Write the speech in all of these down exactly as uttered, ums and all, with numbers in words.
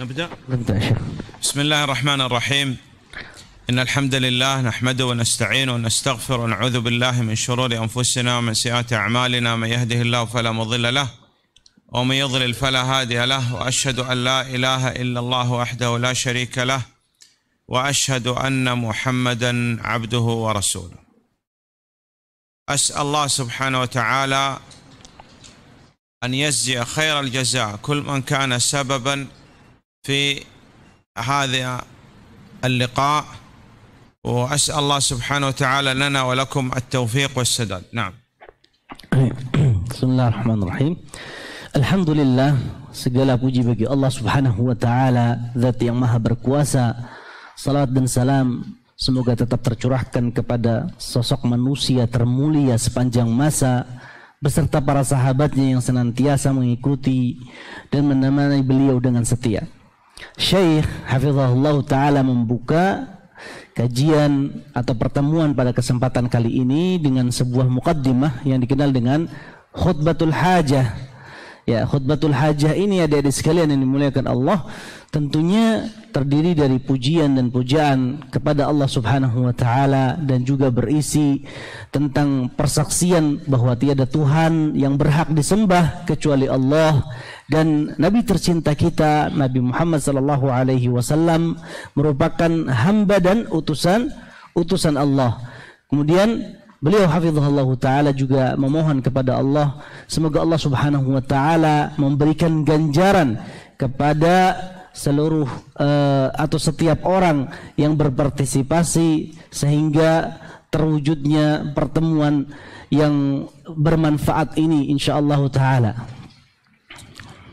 نبدأ؟ نبدأ يا شيخ. بسم الله الرحمن الرحيم. إن الحمد لله نحمده ونستعينه ونستغفره ونعوذ بالله من شرور أنفسنا ومن سيئات أعمالنا، من يهده الله فلا مضل له ومن يضلل فلا هادي له، وأشهد أن لا إله إلا الله وحده لا شريك له، وأشهد أن محمدا عبده ورسوله. أسأل الله سبحانه وتعالى أن يجزي خير الجزاء كل من كان سببا في هذا اللقاء، وأسأل الله سبحانه وتعالى لنا ولكم التوفيق والسداد. نعم. بسم الله الرحمن الرحيم. Alhamdulillah, segala puji bagi Allah subhanahu wa ta'ala, zat yang maha berkuasa. Salawat dan salam semoga tetap tercurahkan kepada sosok manusia termulia sepanjang masa, beserta para sahabatnya yang senantiasa mengikuti dan menemani beliau dengan setia. Syekh Hafizahullah ta'ala membuka kajian atau pertemuan pada kesempatan kali ini dengan sebuah muqaddimah yang dikenal dengan khutbatul hajah. Ya, khutbatul hajah ini adik-adik sekalian yang dimuliakan Allah, tentunya terdiri dari pujian dan pujaan kepada Allah subhanahu wa ta'ala, dan juga berisi tentang persaksian bahwa tiada Tuhan yang berhak disembah kecuali Allah, dan Nabi tercinta kita Nabi Muhammad sallallahu alaihi wasallam merupakan hamba dan utusan utusan Allah. Kemudian beliau hafizahullah ta'ala juga memohon kepada Allah, semoga Allah subhanahu wa ta'ala memberikan ganjaran kepada seluruh uh, atau setiap orang yang berpartisipasi sehingga terwujudnya pertemuan yang bermanfaat ini insyaallah ta'ala.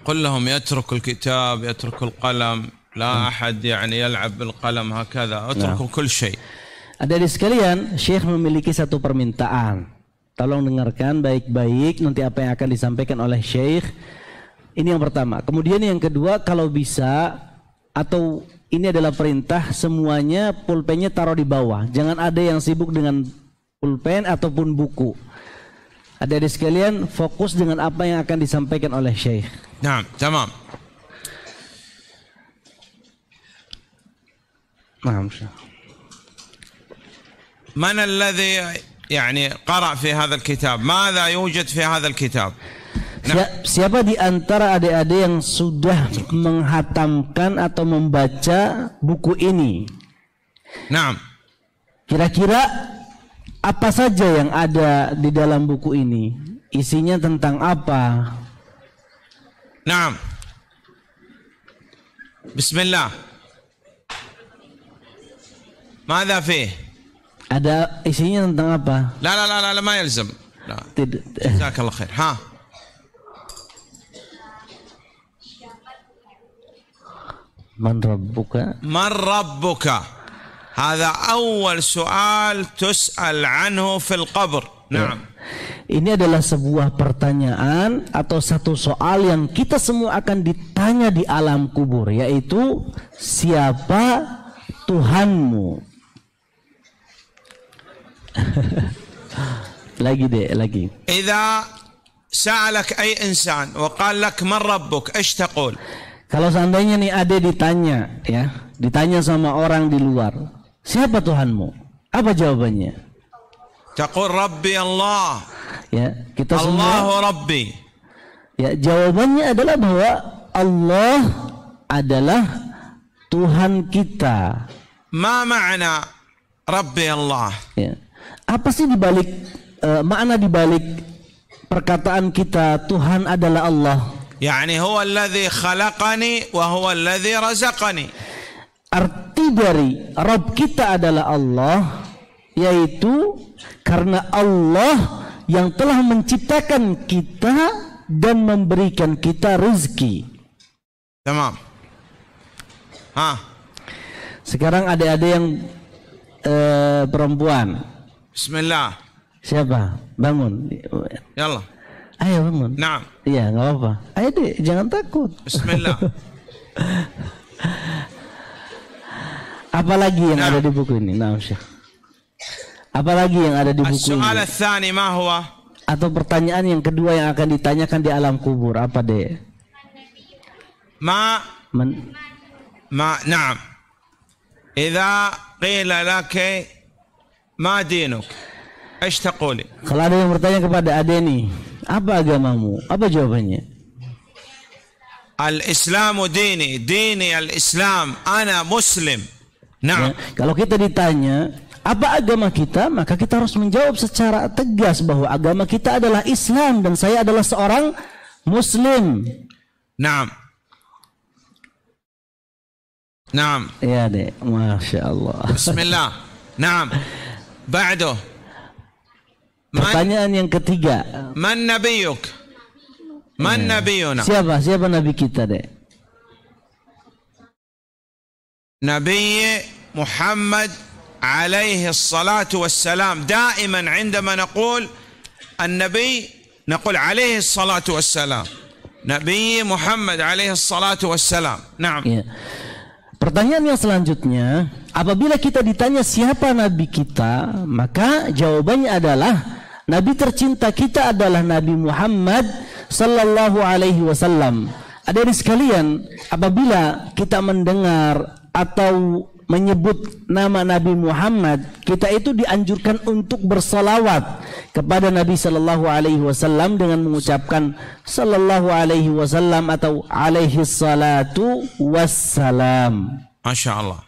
Qul lahum yatrukul kitab, yatrukul qalam, la ahad yani yal'ab bil qalam hakadha, yatrukul kul syai'. Adik-adik sekalian, Syekh memiliki satu permintaan. Tolong dengarkan baik-baik nanti apa yang akan disampaikan oleh Syekh. Ini yang pertama. Kemudian yang kedua, kalau bisa, atau ini adalah perintah, semuanya pulpennya taruh di bawah. Jangan ada yang sibuk dengan pulpen ataupun buku. Adik-adik sekalian, fokus dengan apa yang akan disampaikan oleh Syekh. Nah, tamam. Nah, من الذي يعني قرأ في هذا الكتاب؟ ماذا يوجد في هذا الكتاب؟ Siapa di antara adik-adik yang sudah menghatamkan atau membaca buku ini? Naam. Kira-kira apa saja yang ada di dalam buku ini? Isinya tentang apa? Naam. Bismillah. ماذا فيه؟ Ada isinya tentang apa? La la la la ma yalzam. Tidak. Jazakallah khair. Ha. Man rabbuka? Man rabbuka? Hadza awal su'al tus'al anhu fil qabr. Naam. Ini adalah sebuah pertanyaan atau satu soal yang kita semua akan ditanya di alam kubur, yaitu siapa Tuhanmu? lagi deh lagi. إذا سألك أي إنسان وقال لك من ربك إيش تقول؟ Kalau seandainya nih ada ditanya, ya, ditanya sama orang di luar, siapa Tuhanmu? Apa jawabannya? Taqul Rabbi Allah. Ya, kita semua. Allahu Rabbi. Ya, jawabannya adalah bahwa Allah adalah Tuhan kita. Ma ma'na Rabbi Allah. Ya. Apa sih dibalik uh, makna dibalik perkataan kita Tuhan adalah Allah? Yani huwa alladhi khalaqani wa huwa alladhi razaqani. Arti dari Rabb kita adalah Allah, yaitu karena Allah yang telah menciptakan kita dan memberikan kita rezeki. Tamam. Ha. Sekarang adik-adik yang uh, perempuan. Bismillah. Siapa? Bangun. Yallah. Ayo bangun. Naam. Iya, enggak apa-apa. Ayo deh, jangan takut. Bismillah. Apalagi yang Naam. ada di buku ini? Naam, Syekh. Apalagi yang ada di buku ini? Soal tsani ma huwa? Atau pertanyaan yang kedua yang akan ditanyakan di alam kubur, apa deh? Ma man ما نعم إذا قيل لك ما دينك ايش تقولي؟ Kalau ada yang bertanya kepada Adeni, apa agamamu? Apa jawabannya? Al-Islamu dini, dini al-Islam, ana muslim. Nah, kalau kita ditanya apa agama kita, maka kita harus menjawab secara tegas bahwa agama kita adalah Islam dan saya adalah seorang muslim. Naam. Naam. Ya deh, Masya Allah. Bismillah. Naam. Ba'du. Pertanyaan yang ketiga. Man nabiyuk? Man ya. Nabiyuna? Siapa? Siapa nabi kita deh? Nabi Muhammad عليه الصلاة والسلام دائما عندما نقول النبي نقول عليه الصلاة والسلام نبي محمد عليه الصلاة والسلام نعم. Ya. Pertanyaan yang selanjutnya, apabila kita ditanya siapa nabi kita, maka jawabannya adalah nabi tercinta kita adalah Nabi Muhammad sallallahu alaihi wasallam. Adik-adik sekalian, apabila kita mendengar atau menyebut nama Nabi Muhammad, kita itu dianjurkan untuk bersolawat kepada Nabi Sallallahu Alaihi Wasallam dengan mengucapkan Sallallahu Alaihi Wasallam atau Alaihi Salatu Wassalam. Masya Allah.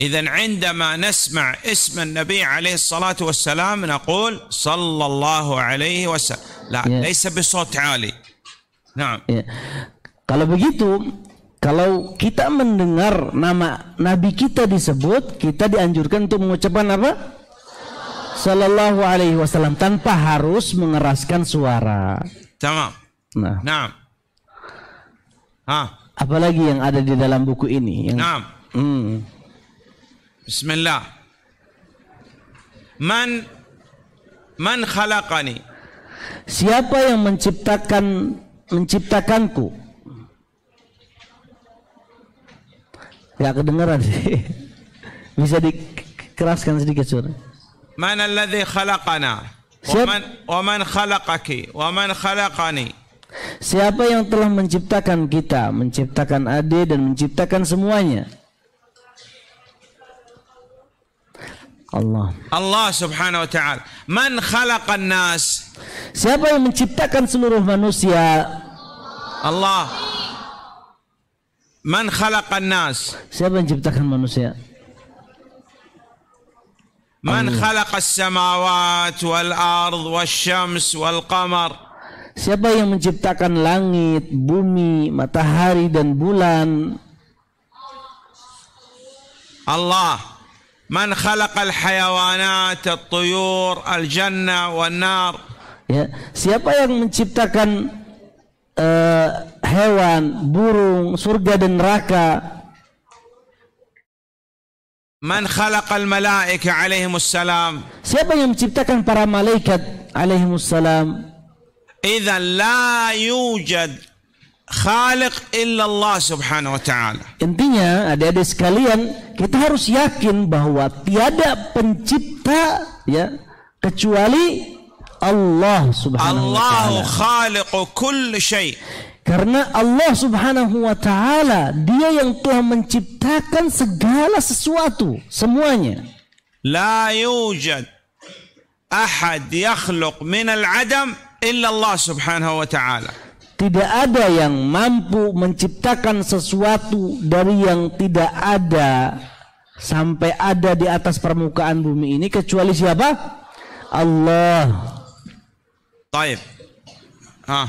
Izan, عندما نسمع اسم النبي عليه الصلاة والسلام نقول صلى الله عليه وسلم. لا, ليس بصوت عالي. نعم. Kalau begitu, kalau kita mendengar nama Nabi kita disebut, kita dianjurkan untuk mengucapkan apa? Sallallahu alaihi wasallam, tanpa harus mengeraskan suara. Tamam. Nah. Naam. Ah. Apalagi yang ada di dalam buku ini? Yang... Naam. Hmm. Bismillah. Man man khalaqani? Siapa yang menciptakan menciptakanku? Gak kedengeran sih. Bisa dikeraskan sedikit suara. Man alladhi khalaqana wa man wa man khalaqaki wa man khalaqani. Siapa yang telah menciptakan kita, menciptakan Ade dan menciptakan semuanya? Allah. Allah Subhanahu wa taala. Man khalaqan nas? Siapa yang menciptakan seluruh manusia? Allah. Man khalaqan nas? Siapa yang menciptakan manusia? Man khalaqas samawat wal ard wasyams wal qamar? Siapa yang menciptakan langit, bumi, matahari dan bulan? Allah. Man khalaqal hayawanat, at-tuyur, al-jannah wan nar? Ya, siapa yang menciptakan uh, hewan, burung, surga dan neraka? Man khalaqal malaika alaihimussalam? Siapa yang menciptakan para malaikat alaihimussalam? Idza la yujad khaliq illa Allah subhanahu wa ta'ala. Intinya adik-adik sekalian, kita harus yakin bahwa tiada pencipta ya kecuali Allah subhanahu wa ta'ala. Allahu khaliqu kulli syai'. Karena Allah subhanahu wa ta'ala dia yang telah menciptakan segala sesuatu, semuanya. La yujad ahad yakhluq minal adam illa Allah subhanahu wa ta'ala. Tidak ada yang mampu menciptakan sesuatu dari yang tidak ada sampai ada di atas permukaan bumi ini kecuali siapa? Allah. Taib. Ah.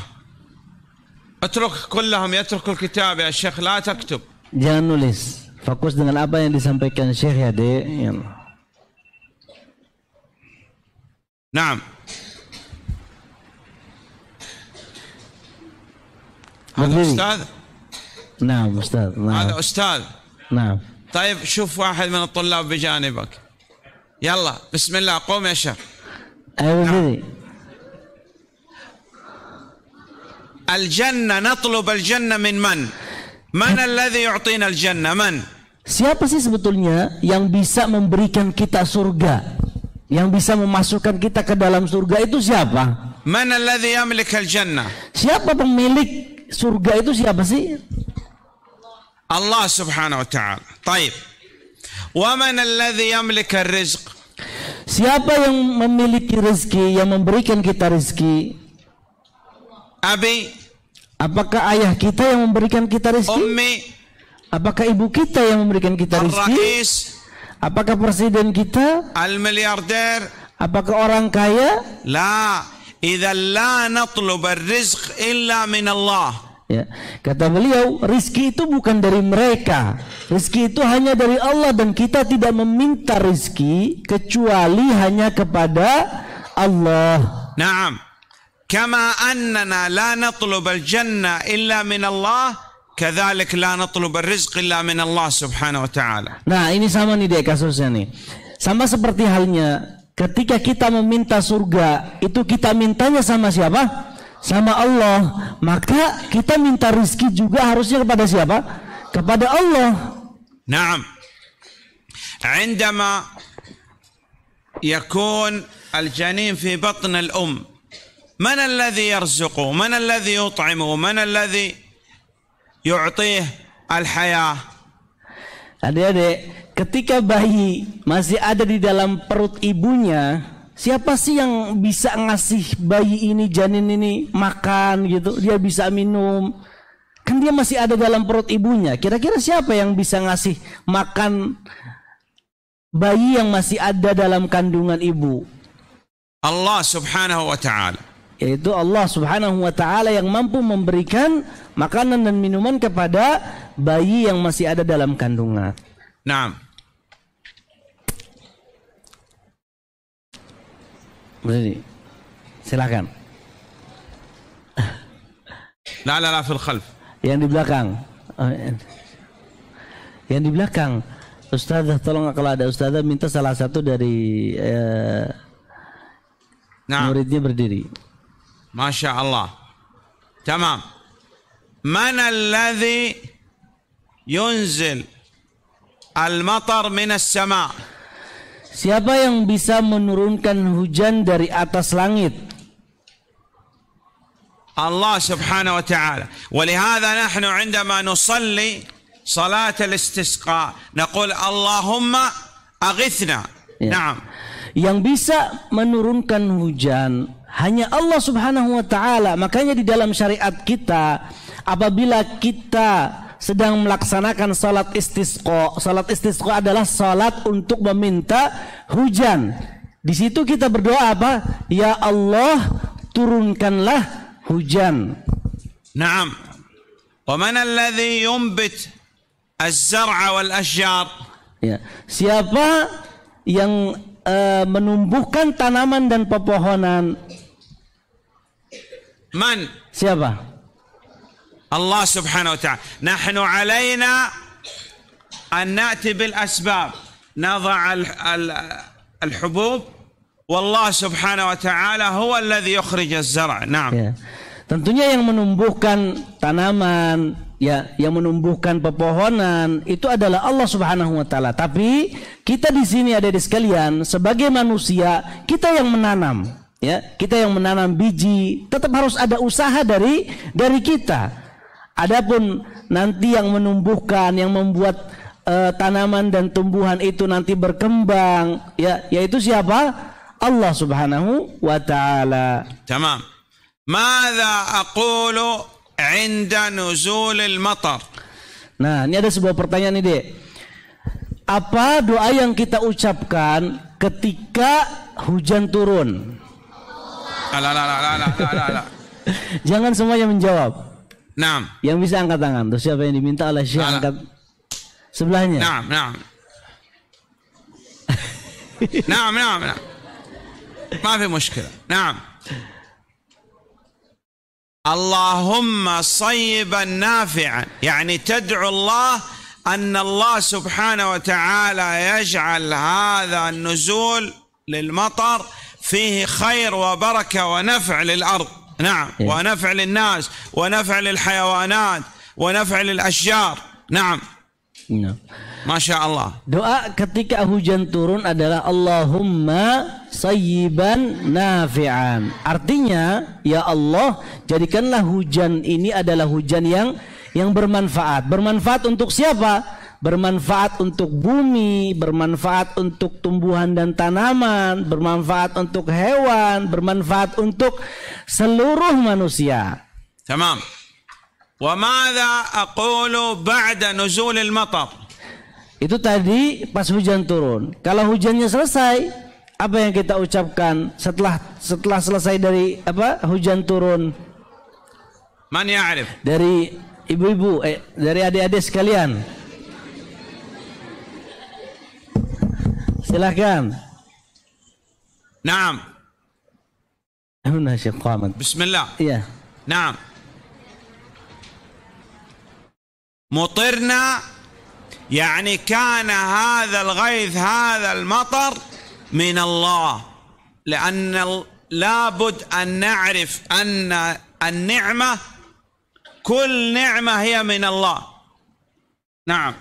Atruk kullahum yatrukul kitab ya Syekh, la taktub. Jangan nulis. Fokus dengan apa yang disampaikan Syekh ya, Dek. Naam. Hada ustaz? Naam, ustaz. Hada ustaz. Naam. Taib, shuf wahid min at-tullab bi janibak. Yalla, bismillah, qum ya Syekh. Ayo. Al-Jannah, natlub al-Jannah min man? Man alladhi yu'tina al-Jannah, man? Siapa sih sebetulnya yang bisa memberikan kita surga? Yang bisa memasukkan kita ke dalam surga itu siapa? Man alladhi yamlik al-Jannah? Siapa pemilik surga itu siapa sih? الله سبحانه وتعالى. طيب ومن الذي يملك الرزق؟ Siapa yang memiliki rezeki, yang memberikan kita rezeki? Abi. Apakah ayah kita yang memberikan kita rezeki? Ummi. Apakah ibu kita yang memberikan kita rezeki? Ar-Rais. Apakah presiden kita? Al-Miliarder. Apakah orang kaya? La. Idza la natlub ar-rizq illa min Allah. Ya, kata beliau, rizki itu bukan dari mereka, rizki itu hanya dari Allah, dan kita tidak meminta rizki kecuali hanya kepada Allah. Naam, kama annana la natlub al-jannah illa min Allah, kadzalik la natlub ar-rizq illa min Allah subhanahu wa ta'ala. Nah, ini sama nih deh kasusnya nih. Sama seperti halnya ketika kita meminta surga, itu kita mintanya sama siapa? Sama Allah. Maka kita minta rezeki juga harusnya kepada siapa? Kepada Allah. Naam. عندما يكون الجنين في بطن الأم من الذي يرزقه؟ من الذي يطعمه؟ من الذي يعطيه الحياة؟ Adik-adik, ketika bayi masih ada di dalam perut ibunya, siapa sih yang bisa ngasih bayi ini, janin ini makan gitu? Dia bisa minum. Kan dia masih ada dalam perut ibunya. Kira-kira siapa yang bisa ngasih makan bayi yang masih ada dalam kandungan ibu? Allah subhanahu wa ta'ala. Yaitu Allah subhanahu wa ta'ala yang mampu memberikan makanan dan minuman kepada bayi yang masih ada dalam kandungan. Naam. Berarti silakan. La la la fil khalf. Yang di belakang. Yang di belakang. Ustazah tolong, kalau ada ustazah minta salah satu dari eh, nah, muridnya berdiri. Masya Allah. Tamam. Man alladhi yunzil al-matar min as-sama'? Siapa yang bisa menurunkan hujan dari atas langit? Allah subhanahu wa ta'ala. Walihada nahnu indama nusalli salat al-istisqa naqul Allahumma aghithna. Ya. Naam. Yang bisa menurunkan hujan hanya Allah subhanahu wa ta'ala. Makanya di dalam syariat kita, apabila kita sedang melaksanakan salat istisqa, salat istisqa adalah salat untuk meminta hujan. Di situ kita berdoa apa? Ya Allah, turunkanlah hujan. Naam. Wa man alladhi yumbit az-zar'a wal ashjar? Ya. Siapa yang uh, menumbuhkan tanaman dan pepohonan? Man? Siapa? Allah subhanahu wa ta'ala. Nahnu alaina an na'ti bil asbab, nadha' al hubub, wallah subhanahu wa ta'ala huwa alladhi yukhrij az-zara'. Naam. Ya. Tentunya yang menumbuhkan tanaman, ya, yang menumbuhkan pepohonan itu adalah Allah subhanahu wa ta'ala. Tapi kita di sini ada di sekalian sebagai manusia, kita yang menanam, ya, kita yang menanam biji, tetap harus ada usaha dari dari kita. Adapun nanti yang menumbuhkan, yang membuat uh, tanaman dan tumbuhan itu nanti berkembang, ya, yaitu siapa? Allah subhanahu wa ta'ala. Tamam. Mada aqulu 'inda nuzulil matar? Nah, ini ada sebuah pertanyaan nih, Dek. Apa doa yang kita ucapkan ketika hujan turun? Alah, alah, alah, alah, alah, alah. Jangan semuanya menjawab. Naam. Yang bisa angkat tangan. Terus siapa yang diminta oleh Syekh angkat sebelahnya? Naam, naam. Naam, naam, naam. Ma fi mushkila. Naam. Allahumma sayyiban nafi'an. Yani tad'u Allah anna Allah subhanahu wa ta'ala yaj'al hadha an-nuzul lil-matar fihi khair wa baraka wa naf'a lil-ard. نعم yeah. ونفع للناس ونفع للحيوانات ونفع للأشجار. نعم no. ما شاء الله. Doa ketika hujan turun adalah Allahumma sayyiban nafi'an. Artinya, ya Allah, jadikanlah hujan ini adalah hujan yang yang bermanfaat. Bermanfaat untuk siapa? Bermanfaat untuk bumi, bermanfaat untuk tumbuhan dan tanaman, bermanfaat untuk hewan, bermanfaat untuk seluruh manusia. Tamam. Wa madza aqulu ba'da nuzulil matar? Itu tadi pas hujan turun. Kalau hujannya selesai, apa yang kita ucapkan setelah setelah selesai dari apa hujan turun? Man ya'rif? Dari ibu-ibu, eh, dari adik-adik sekalian. Silakan. Naam. Huna syaqamat. Bismillah. Iya. Naam. Mutirna yani kana hadha al-ghayth hadha al-matar من الله لأن لابد أن نعرف أن النعمة كل نعمة هي من الله. نعم.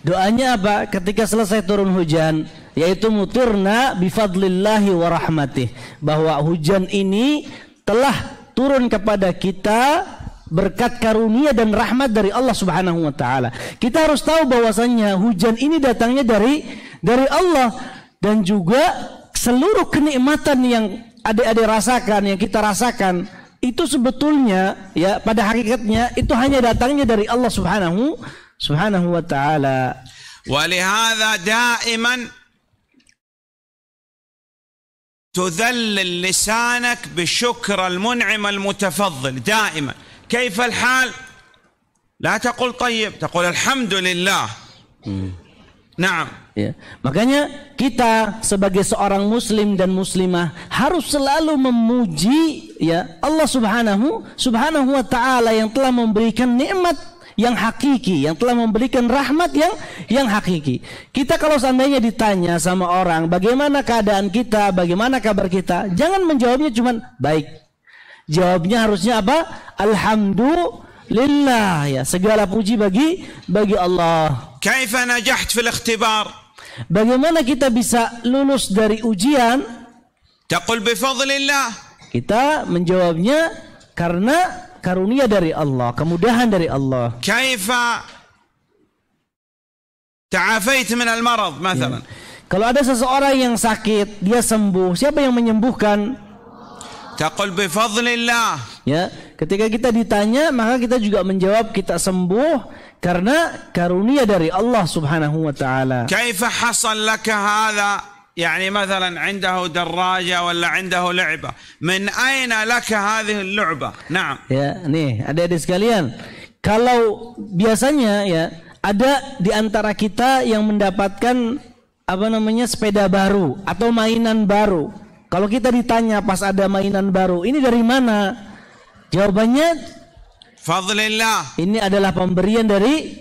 Doanya apa ketika selesai turun hujan? Yaitu mutirna bifadlillahi wa rahmatih, bahwa hujan ini telah turun kepada kita berkat karunia dan rahmat dari Allah Subhanahu wa taala. Kita harus tahu bahwasannya hujan ini datangnya dari dari Allah. Dan juga seluruh kenikmatan yang adik-adik rasakan, yang kita rasakan, itu sebetulnya ya pada hakikatnya itu hanya datangnya dari Allah Subhanahu Subhanahu wa taala. Walihada daiman tudhallil lisanak bisyukr al-mun'im al-mutafaddil daiman. Kaifa al-hal? La taqul tayyib, taqul alhamdulillah. Naam. Ya. Makanya kita sebagai seorang muslim dan muslimah harus selalu memuji ya Allah Subhanahu Subhanahu wa taala yang telah memberikan nikmat yang hakiki, yang telah memberikan rahmat yang yang hakiki. Kita kalau seandainya ditanya sama orang bagaimana keadaan kita, bagaimana kabar kita, jangan menjawabnya cuman baik. Jawabnya harusnya apa? Alhamdulillah, ya, segala puji bagi bagi Allah. Kaifa najaht fil ikhtibar? Bagaimana kita bisa lulus dari ujian? Taqul bifadlillah. Kita menjawabnya karena karunia dari Allah, kemudahan dari Allah. Kaifa ta'afait min al-marad, misalnya. Kalau ada seseorang yang sakit, dia sembuh, siapa yang menyembuhkan? Taqul bifadlillah. Ya, ketika kita ditanya, maka kita juga menjawab kita sembuh karena karunia dari Allah Subhanahu wa taala. Kaifa hasal laka hadha? Yani misalnya عنده دراجة ولا عنده لعبة. Min aina laka hadhihi al-lu'ba? Naam. Ya, nih, adik-adik sekalian. Kalau biasanya ya ada di antara kita yang mendapatkan apa namanya sepeda baru atau mainan baru. Kalau kita ditanya pas ada mainan baru, ini dari mana? Jawabannya fadlillah. Ini adalah pemberian dari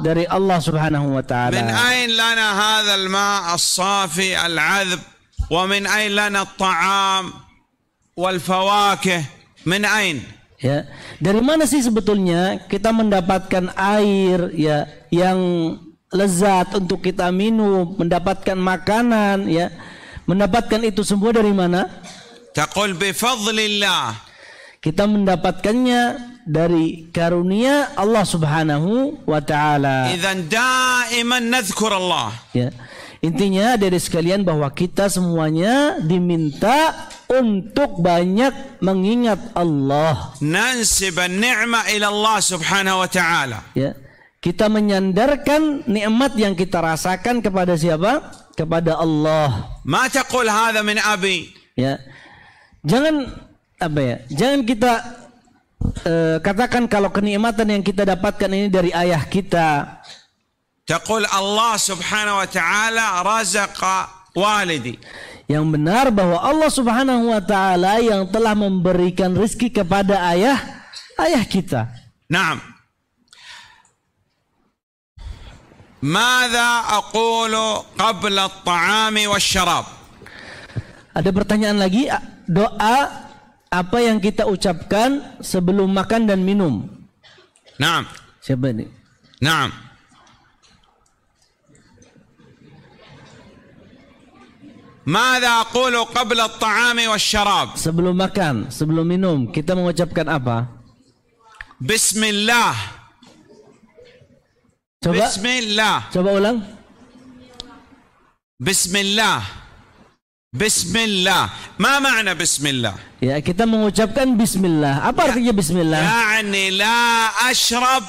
dari Allah Subhanahu wa taala. Min ain lana hadzal ma' as-safi al-'adhb wa min ain lana at-ta'am wal fawakih? Min ain? Ya. Dari mana sih sebetulnya kita mendapatkan air ya yang lezat untuk kita minum, mendapatkan makanan ya. Mendapatkan itu semua dari mana? Taqul bi fadlillah. Kita mendapatkannya dari karunia Allah Subhanahu wa taala. Idzan daiman nadhkur Allah. Ya. Intinya dari sekalian bahwa kita semuanya diminta untuk banyak mengingat Allah. Nansiban ni'ma ila Allah Subhanahu wa taala. Ya. Kita menyandarkan nikmat yang kita rasakan kepada siapa? Kepada Allah. Ma taqul hadza min abi? Ya. Jangan apa ya? Jangan kita Uh, katakan kalau kenikmatan yang kita dapatkan ini dari ayah kita. Taqul Allah Subhanahu wa taala razaqa walidi. Yang benar bahwa Allah Subhanahu wa taala yang telah memberikan rizki kepada ayah ayah kita. Naam. Madza aqulu qabla at-ta'ami wasyarab? Ada pertanyaan lagi, doa apa yang kita ucapkan sebelum makan dan minum? Naam. Siapa ini? Naam. Mada aqulu qabla at-ta'ami wasyarab? Sebelum makan, sebelum minum, kita mengucapkan apa? Bismillah. Coba. Bismillah. Coba ulang. Bismillah. Bismillah. Ma makna bismillah? Ya, kita mengucapkan bismillah. Apa ya, artinya bismillah? Ya'ni la ashrab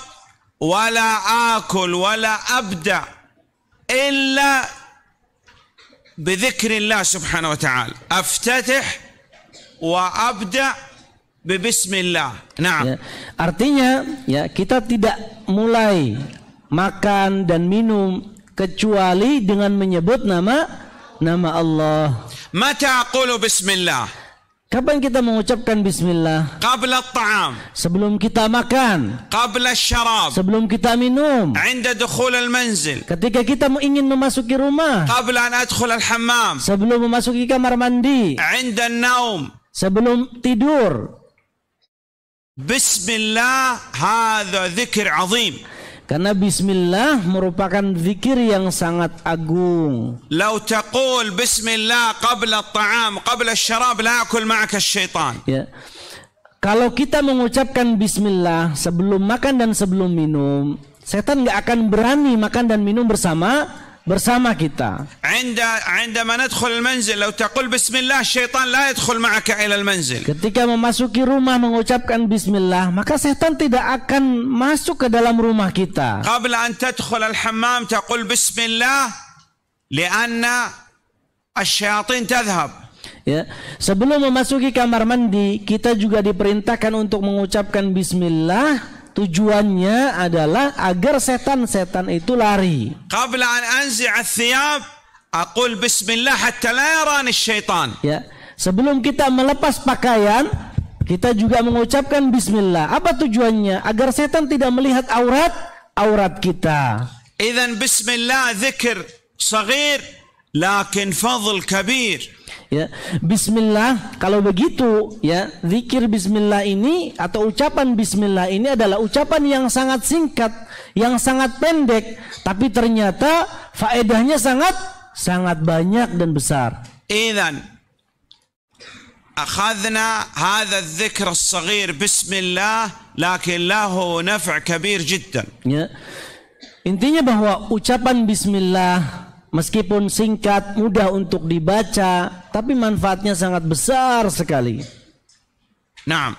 wala akul wala abda illa bidhikrillah subhanahu wa ta'ala. Aftatih wa abda bismillah. Nah, ya, artinya ya kita tidak mulai makan dan minum kecuali dengan menyebut nama nama Allah. Mata aqulu bismillah? Kapan kita mengucapkan bismillah? Qabla at-ta'am. Sebelum kita makan. Qabla asy-syarab. Sebelum kita minum. 'Inda dukhul al-manzil. Ketika kita ingin memasuki rumah. Qabla an adkhul al-hammam. Sebelum memasuki kamar mandi. 'Inda an-naum. Sebelum tidur. Bismillah hadza dzikr azim. Karena bismillah merupakan zikir yang sangat agung. Lau taqul bismillah qabla at-ta'am qabla asy-syarab la yakul ma'aka asy-syaitan. Ya. Kalau kita mengucapkan bismillah sebelum makan dan sebelum minum, setan enggak akan berani makan dan minum bersama bersama kita. Anda عندما ندخل المنزل لو تقول بسم الله الشيطان لا يدخل معك إلى المنزل. Ketika memasuki rumah mengucapkan bismillah, maka setan tidak akan masuk ke dalam rumah kita. قبل أن تدخل الحمام تقول بسم الله لأن الشياطين تذهب. Ya, sebelum memasuki kamar mandi, kita juga diperintahkan untuk mengucapkan bismillah. Tujuannya adalah agar setan-setan itu lari. Qabla an anzi' ath-thiyab aqul bismillah hatta la yarani asy-syaitan. Ya, sebelum kita melepas pakaian, kita juga mengucapkan bismillah. Apa tujuannya? Agar setan tidak melihat aurat-aurat kita. Idzan bismillah dzikr shaghir lakin fadhl kabir. Ya, bismillah kalau begitu ya, zikir bismillah ini atau ucapan bismillah ini adalah ucapan yang sangat singkat, yang sangat pendek, tapi ternyata faedahnya sangat sangat banyak dan besar. Idzan akhadna hadha adh-dhikr as-saghir bismillah lakin lahu naf' kabir jiddan. Ya. Intinya bahwa ucapan bismillah meskipun singkat, mudah untuk dibaca, tapi manfaatnya sangat besar sekali. Naam.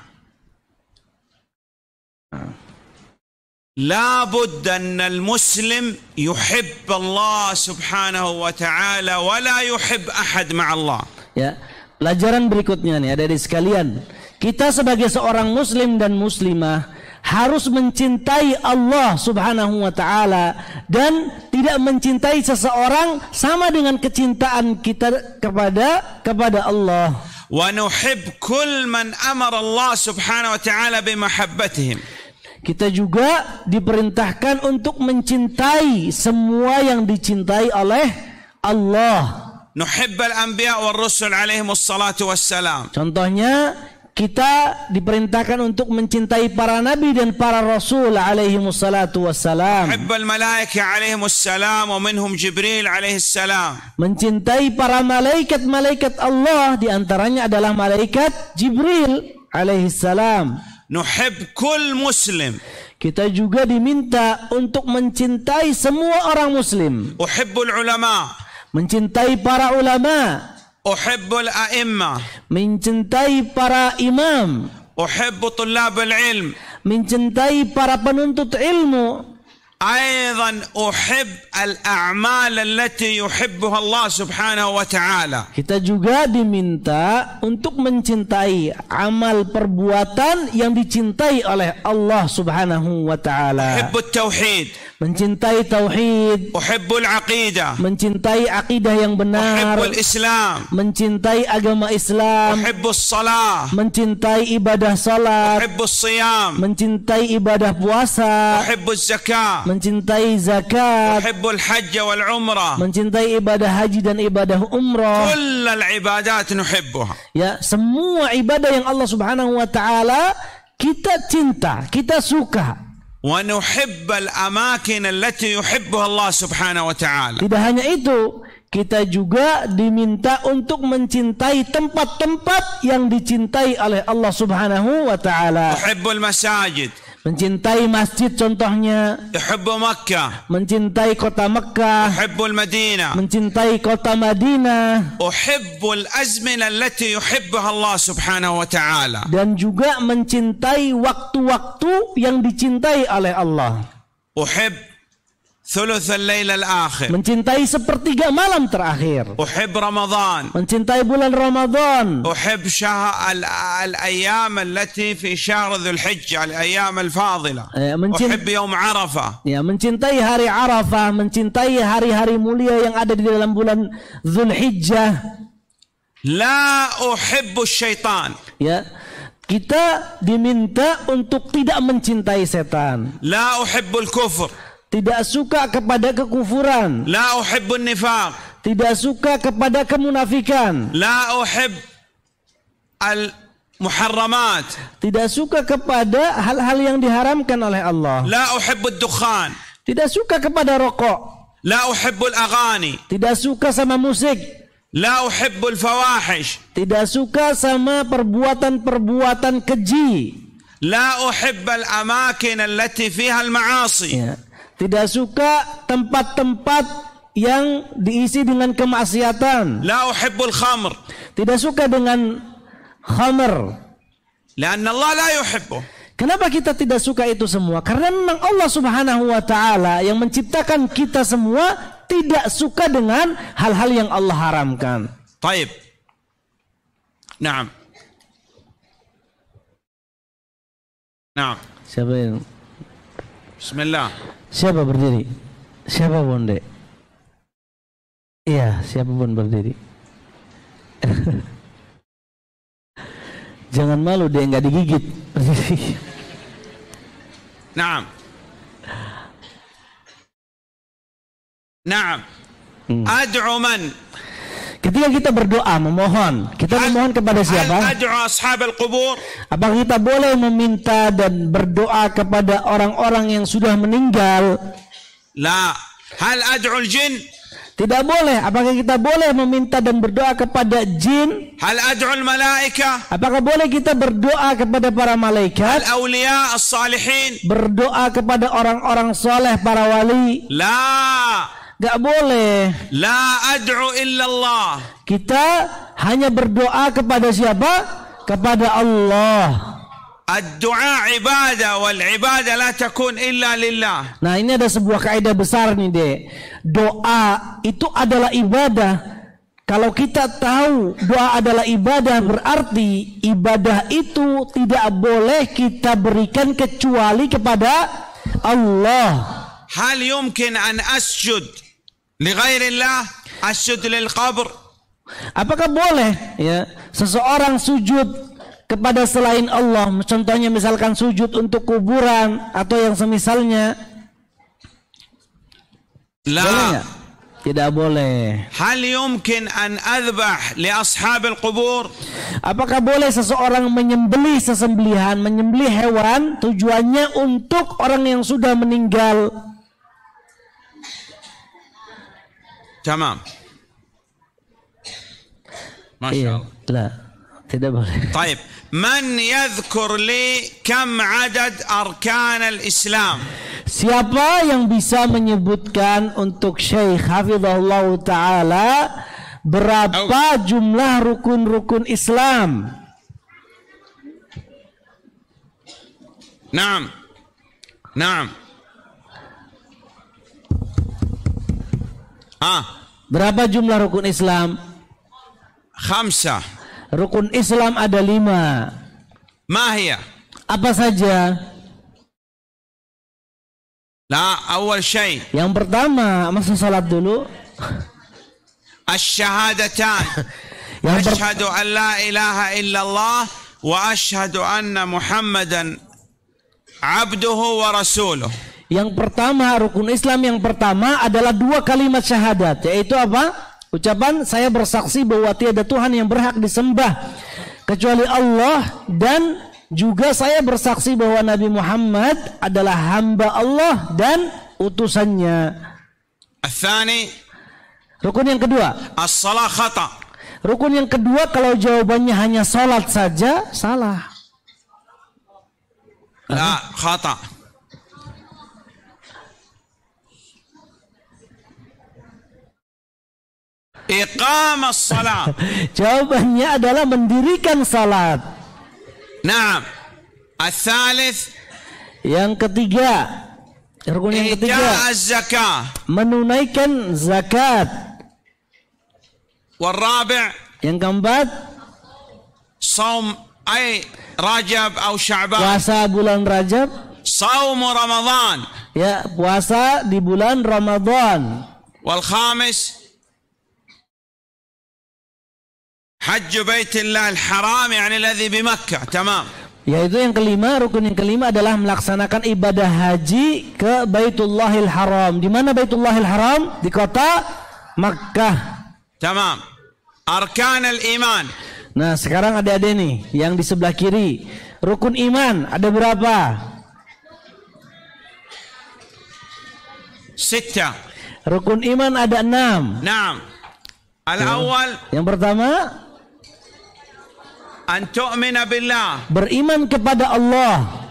La budda anna al-muslim yuhib Allah subhanahu wa ta'ala wa la yuhib ahad ma'allah. Ya, pelajaran berikutnya nih ada di sekalian. Kita sebagai seorang muslim dan muslimah harus mencintai Allah subhanahu wa ta'ala dan tidak mencintai seseorang sama dengan kecintaan kita kepada kepada Allah. Wa nuhib kull man amara Allah subhanahu wa ta'ala bi mahabbatihim. Kita juga diperintahkan untuk mencintai semua yang dicintai oleh Allah. Nuhib al-anbiya wal rusul alaihim wassalatu wassalam. Contohnya, kita diperintahkan untuk mencintai para nabi dan para rasul alaihi wassalatu wassalam. Hubbul malaika alaihi wassalam wa minhum Jibril alaihi salam. Mencintai para malaikat-malaikat Allah, di antaranya adalah malaikat Jibril alaihi salam. Nuhib kull muslim. Kita juga diminta untuk mencintai semua orang muslim. Uhibbul ulama. Mencintai para ulama. Uhibbul a'immah. Mencintai para imam. Uhibbu tullabul ilm. Mencintai para penuntut ilmu. Aidan uhib al-a'mal allati yuhibbuha Allah subhanahu wa ta'ala. Kita juga diminta untuk mencintai amal perbuatan yang dicintai oleh Allah subhanahu wa ta'ala. Uhibbut tauhid. Mencintai tauhid. Uhibbul aqidah. Mencintai aqidah yang benar. Uhibbul Islam. Mencintai agama Islam. Uhibbus salah. Mencintai ibadah salat. Uhibbus siyam. Mencintai ibadah puasa. Uhibbuz zakah. Mencintai zakat. Uhibbul hajj wal umrah. Mencintai ibadah haji dan ibadah umrah. Kullal ibadat nuhibbuha. Ya, semua ibadah yang Allah subhanahu wa ta'ala kita cinta, kita suka. Wa nuhibbal amakin allati yuhibbuha Allah subhanahu wa ta'ala. Tidak hanya itu, kita juga diminta untuk mencintai tempat-tempat yang dicintai oleh Allah subhanahu wa ta'ala. Uhibbul masajid. Mencintai masjid contohnya. Yuhibbu Makkah. Mencintai kota Mekkah. Yuhibbul Madinah. Mencintai kota Madinah. Uhibbul azmina allati yuhibbuha Allah subhanahu wa ta'ala. Dan juga mencintai waktu-waktu yang dicintai oleh Allah. Uhib thuluthal lailal akhir. Mencintai sepertiga malam terakhir. Uhib Ramadan. Mencintai bulan Ramadan. Uhib syahr al-ayyam allati fi syahr Dzulhijjah, al-ayyam al-fadhilah. Uhib yaum Arafah. Ya, mencintai hari Arafah, mencintai hari-hari mulia yang ada di dalam bulan Dzulhijjah. La uhibbu syaitan. Ya. Kita diminta untuk tidak mencintai setan. La uhibbul kufur. Tidak suka kepada kekufuran. La uhibbun nifaq. Tidak suka kepada kemunafikan. La uhib al muharramat. Tidak suka kepada hal-hal yang diharamkan oleh Allah. La uhibbud dukhan. Tidak suka kepada rokok. La uhibbul aghani. Tidak suka sama musik. La uhibbul fawahish. Tidak suka sama perbuatan-perbuatan keji. La uhibbal amakin allati fiha al ma'asi. Ya. Tidak suka tempat-tempat yang diisi dengan kemaksiatan. La uhibbul khamr. Tidak suka dengan khamr. Karena Allah la yuhibbu. Kenapa kita tidak suka itu semua? Karena memang Allah subhanahu wa ta'ala yang menciptakan kita semua tidak suka dengan hal-hal yang Allah haramkan. Taib. Naam. Naam. Siapa yang? Bismillah. Siapa berdiri? Siapa bonde? Iya, siapa pun berdiri. Jangan malu, dia nggak digigit. Naam. Naam. Hmm. Ad'u man. Ketika kita berdoa memohon, kita memohon kepada siapa? Apakah kita boleh meminta dan berdoa kepada orang-orang yang sudah meninggal? La. Hal ad'ul jin? Tidak boleh. Apakah kita boleh meminta dan berdoa kepada jin? Hal ad'ul malaika? Apakah boleh kita berdoa kepada para malaikat? Hal awliya as-salihin? Berdoa kepada orang-orang soleh, para wali? La. Gak boleh. La ad'u illallah. Kita hanya berdoa kepada siapa? Kepada Allah. Ad-du'a ibadah wal ibadah la takun illa lillah. Nah, ini ada sebuah kaidah besar nih, Dek. Doa itu adalah ibadah. Kalau kita tahu doa adalah ibadah, berarti ibadah itu tidak boleh kita berikan kecuali kepada Allah. Hal yumkin an asjud li ghairillah, asyud lil qabr. Apakah boleh ya seseorang sujud kepada selain Allah? Contohnya misalkan sujud untuk kuburan atau yang semisalnya. La. Boleh? Tidak boleh. Hal yumkin an adbah li ashabil qubur? Apakah boleh seseorang menyembelih sesembelihan, menyembelih hewan tujuannya untuk orang yang sudah meninggal? Tamam. Masya Allah. Iya, lah, tidak boleh. Taib. Man yadhkur li kam adad arkan al-Islam? Siapa yang bisa menyebutkan untuk Syekh Hafizahullah Ta'ala berapa oh. jumlah rukun-rukun Islam? Naam. Naam. Ah. Berapa jumlah rukun Islam? Khamsah. Rukun Islam ada lima. Mahia. Apa saja? La awal syai. Yang pertama, masa salat dulu. Asyhadatan. Asyhadu an la ilaha illallah wa asyhadu anna Muhammadan abduhu wa rasuluh. Yang pertama, rukun Islam yang pertama adalah dua kalimat syahadat, yaitu apa? Ucapan saya bersaksi bahwa tiada Tuhan yang berhak disembah kecuali Allah, dan juga saya bersaksi bahwa Nabi Muhammad adalah hamba Allah dan utusannya. Al-Thani. Rukun yang kedua. As-salah khata. Rukun yang kedua, kalau jawabannya hanya salat saja, salah. لا خطأ. Iqamah salat. Jawabannya adalah mendirikan salat. Naam. Ats-tsalits. Yang ketiga. Rukun yang ketiga. Az-zakah. Menunaikan zakat. Wal-rabi'. Yang keempat. Shaum ay Rajab atau Sya'ban. Puasa bulan Rajab. Shaum Ramadan. Ya, puasa di bulan Ramadan. Wal-khamis. Hajj Baitullah al-Haram, yani alladhi bi Makkah, tamam. Yaitu yang kelima, rukun yang kelima adalah melaksanakan ibadah haji ke Baitullahil Haram. Di mana Baitullahil Haram? Di kota Makkah. Tamam. Arkanul Iman. Nah, sekarang ada ada nih yang di sebelah kiri. Rukun iman ada berapa? Sita. Rukun iman ada enam. Naam. Al-awwal. Yang pertama, an tu'mina billah, beriman kepada Allah,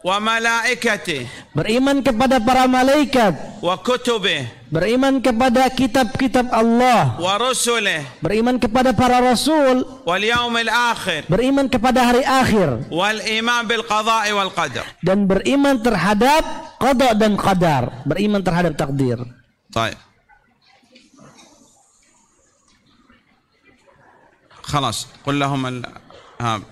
wa malaikati, beriman kepada para malaikat, wa kutubi, beriman kepada kitab-kitab Allah, wa rusulih, beriman kepada para rasul, wal yaumil akhir, beriman kepada hari akhir, wal iman bil qada'i wal qadar, dan beriman terhadap qada dan qadar, beriman terhadap takdir. Baik. خلاص قل لهم ها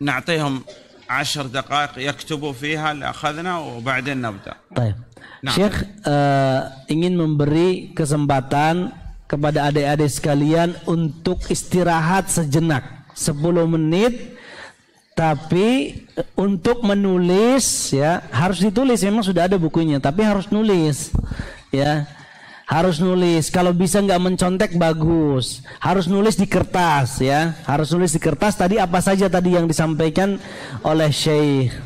نعطيهم عشر دقائق يكتبوا فيها اللي أخذنا وبعدين نبدأ. طيب. Syekh uh, ingin memberi kesempatan kepada adik-adik sekalian untuk istirahat sejenak sepuluh menit, tapi untuk menulis ya harus ditulis, memang sudah ada bukunya tapi harus nulis ya. Harus nulis, kalau bisa nggak mencontek bagus. Harus nulis di kertas ya. Harus nulis di kertas tadi apa saja tadi yang disampaikan oleh Syekh.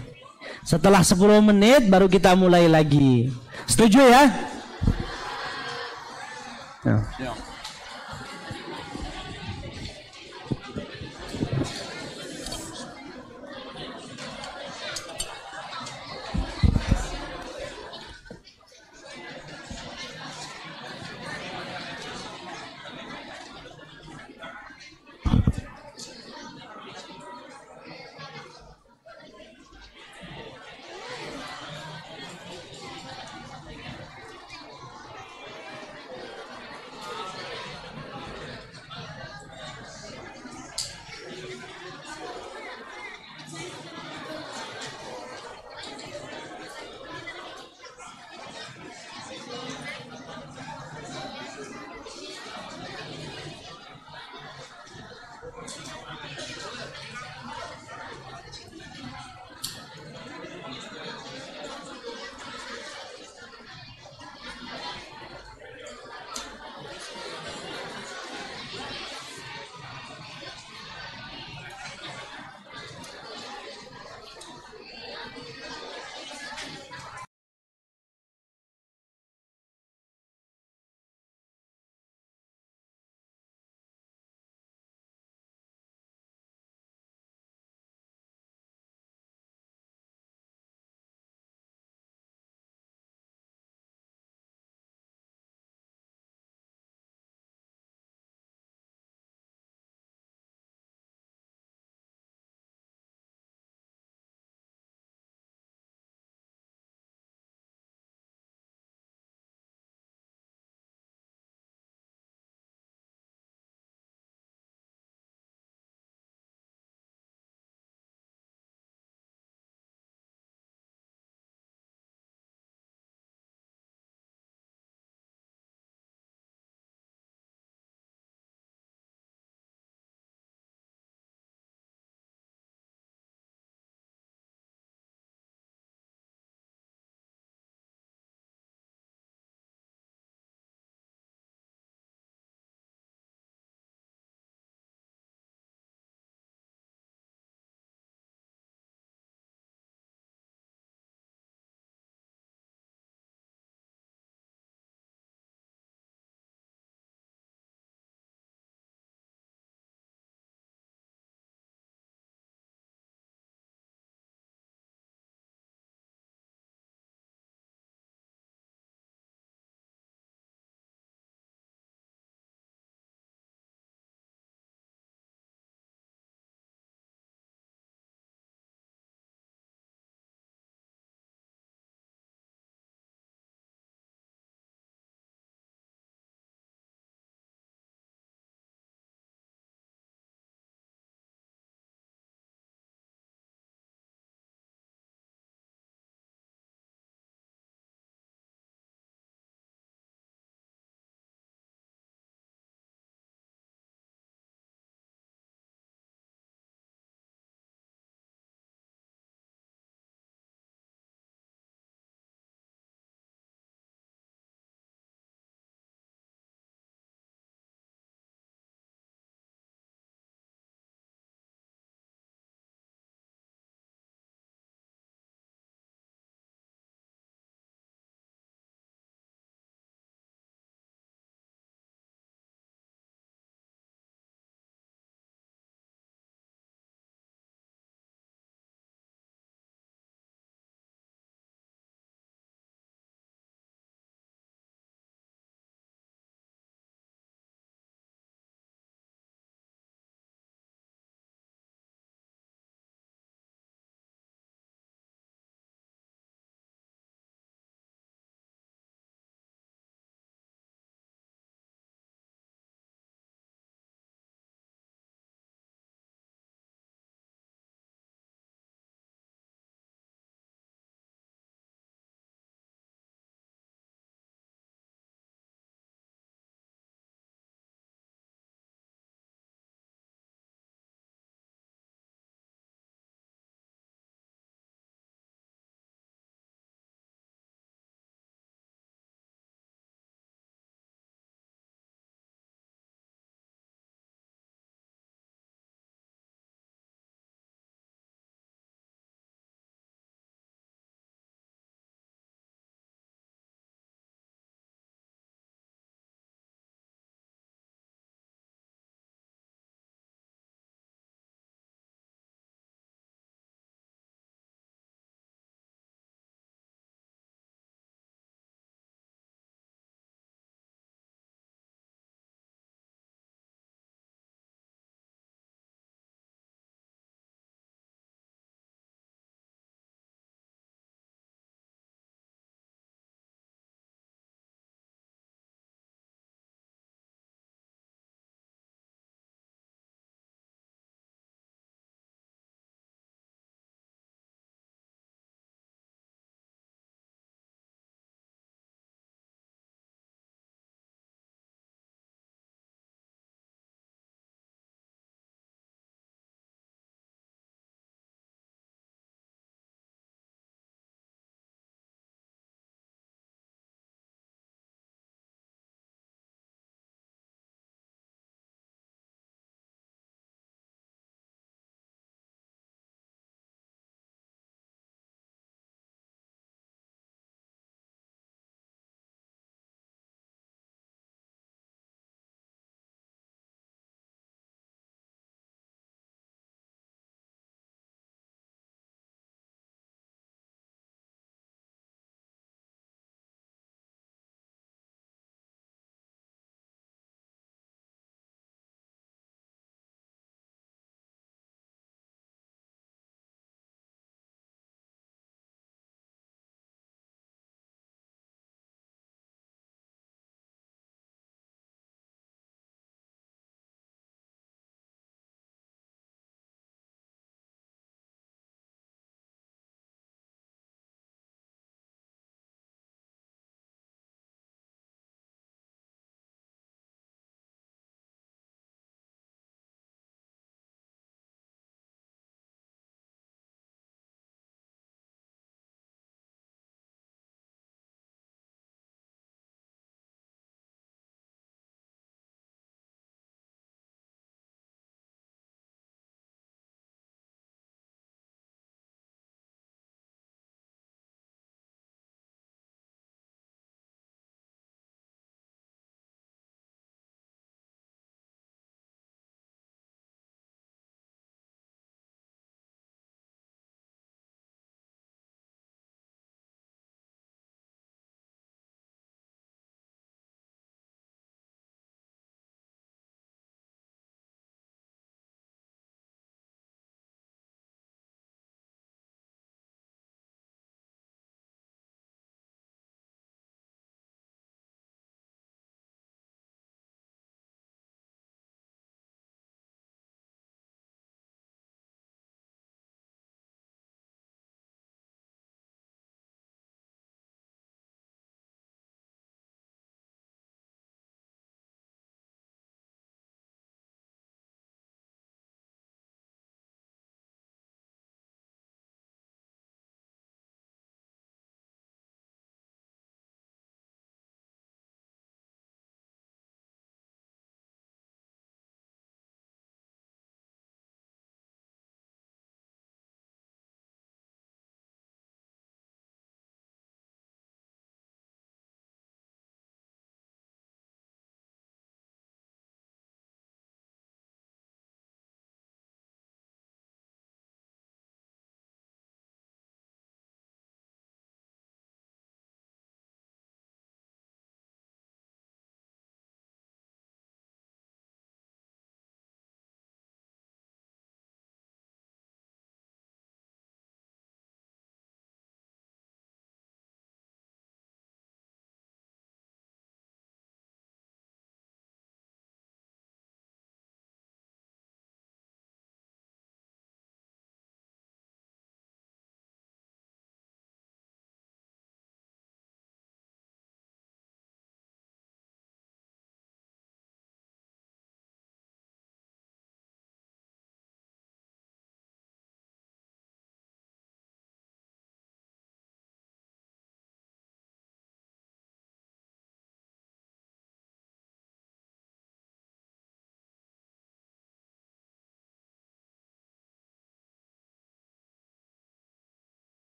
Setelah sepuluh menit baru kita mulai lagi. Setuju ya? Nah.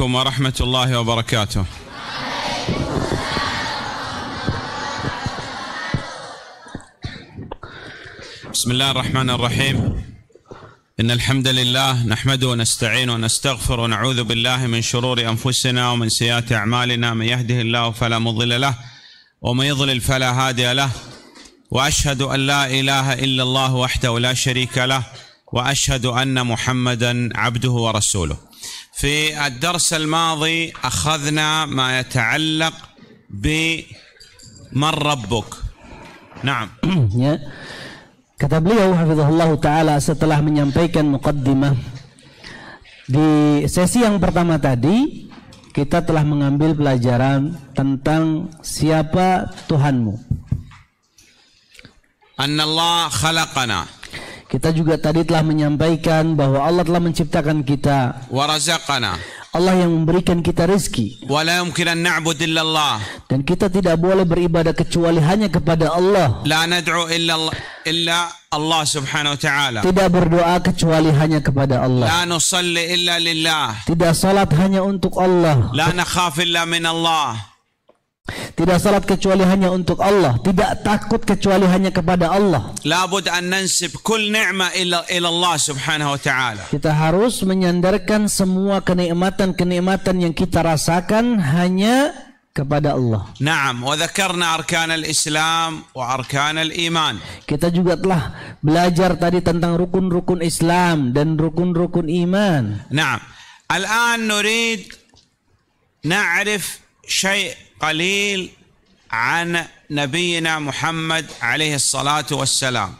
عليكم ورحمة الله وبركاته. بسم الله الرحمن الرحيم. إن الحمد لله نحمده ونستعين ونستغفر ونعوذ بالله من شرور أنفسنا ومن سيئات أعمالنا، من يهده الله فلا مضل له ومن يضلل فلا هادي له، وأشهد أن لا إله إلا الله وحده لا شريك له، وأشهد أن محمدا عبده ورسوله. في الدرس الماضي أخذنا ما يتعلق بمن ربك. نعم. Kata beliau hafizahullah ta'ala setelah menyampaikan muqaddimah. Di sesi yang pertama tadi kita telah mengambil pelajaran tentang siapa Tuhanmu. Annallah khalaqana. Kita juga tadi telah menyampaikan bahwa Allah telah menciptakan kita. Warazaqana. Allah yang memberikan kita rezeki. Wala yumkin an na'budu illallah. Dan kita tidak boleh beribadah kecuali hanya kepada Allah. La nad'u illallah. Illa Allah subhanahu wa ta'ala. Tidak berdoa kecuali hanya kepada Allah. La nusalli illa lillah. Tidak salat hanya untuk Allah. La nakhaf illa min Allah. Tidak salat kecuali hanya untuk Allah. Tidak takut kecuali hanya kepada Allah. La bud an nansib kull ni'ma illa Allah subhanahu wa ta'ala. Kita harus menyandarkan semua kenikmatan-kenikmatan yang kita rasakan hanya kepada Allah. Naam, wa dzakarna arkan al-Islam wa arkan al-iman. Kita juga telah belajar tadi tentang rukun-rukun Islam dan rukun-rukun iman. Naam. Al-an nurid na'rif syai' qalil 'an nabiyina Muhammad alaihi salatu wassalam.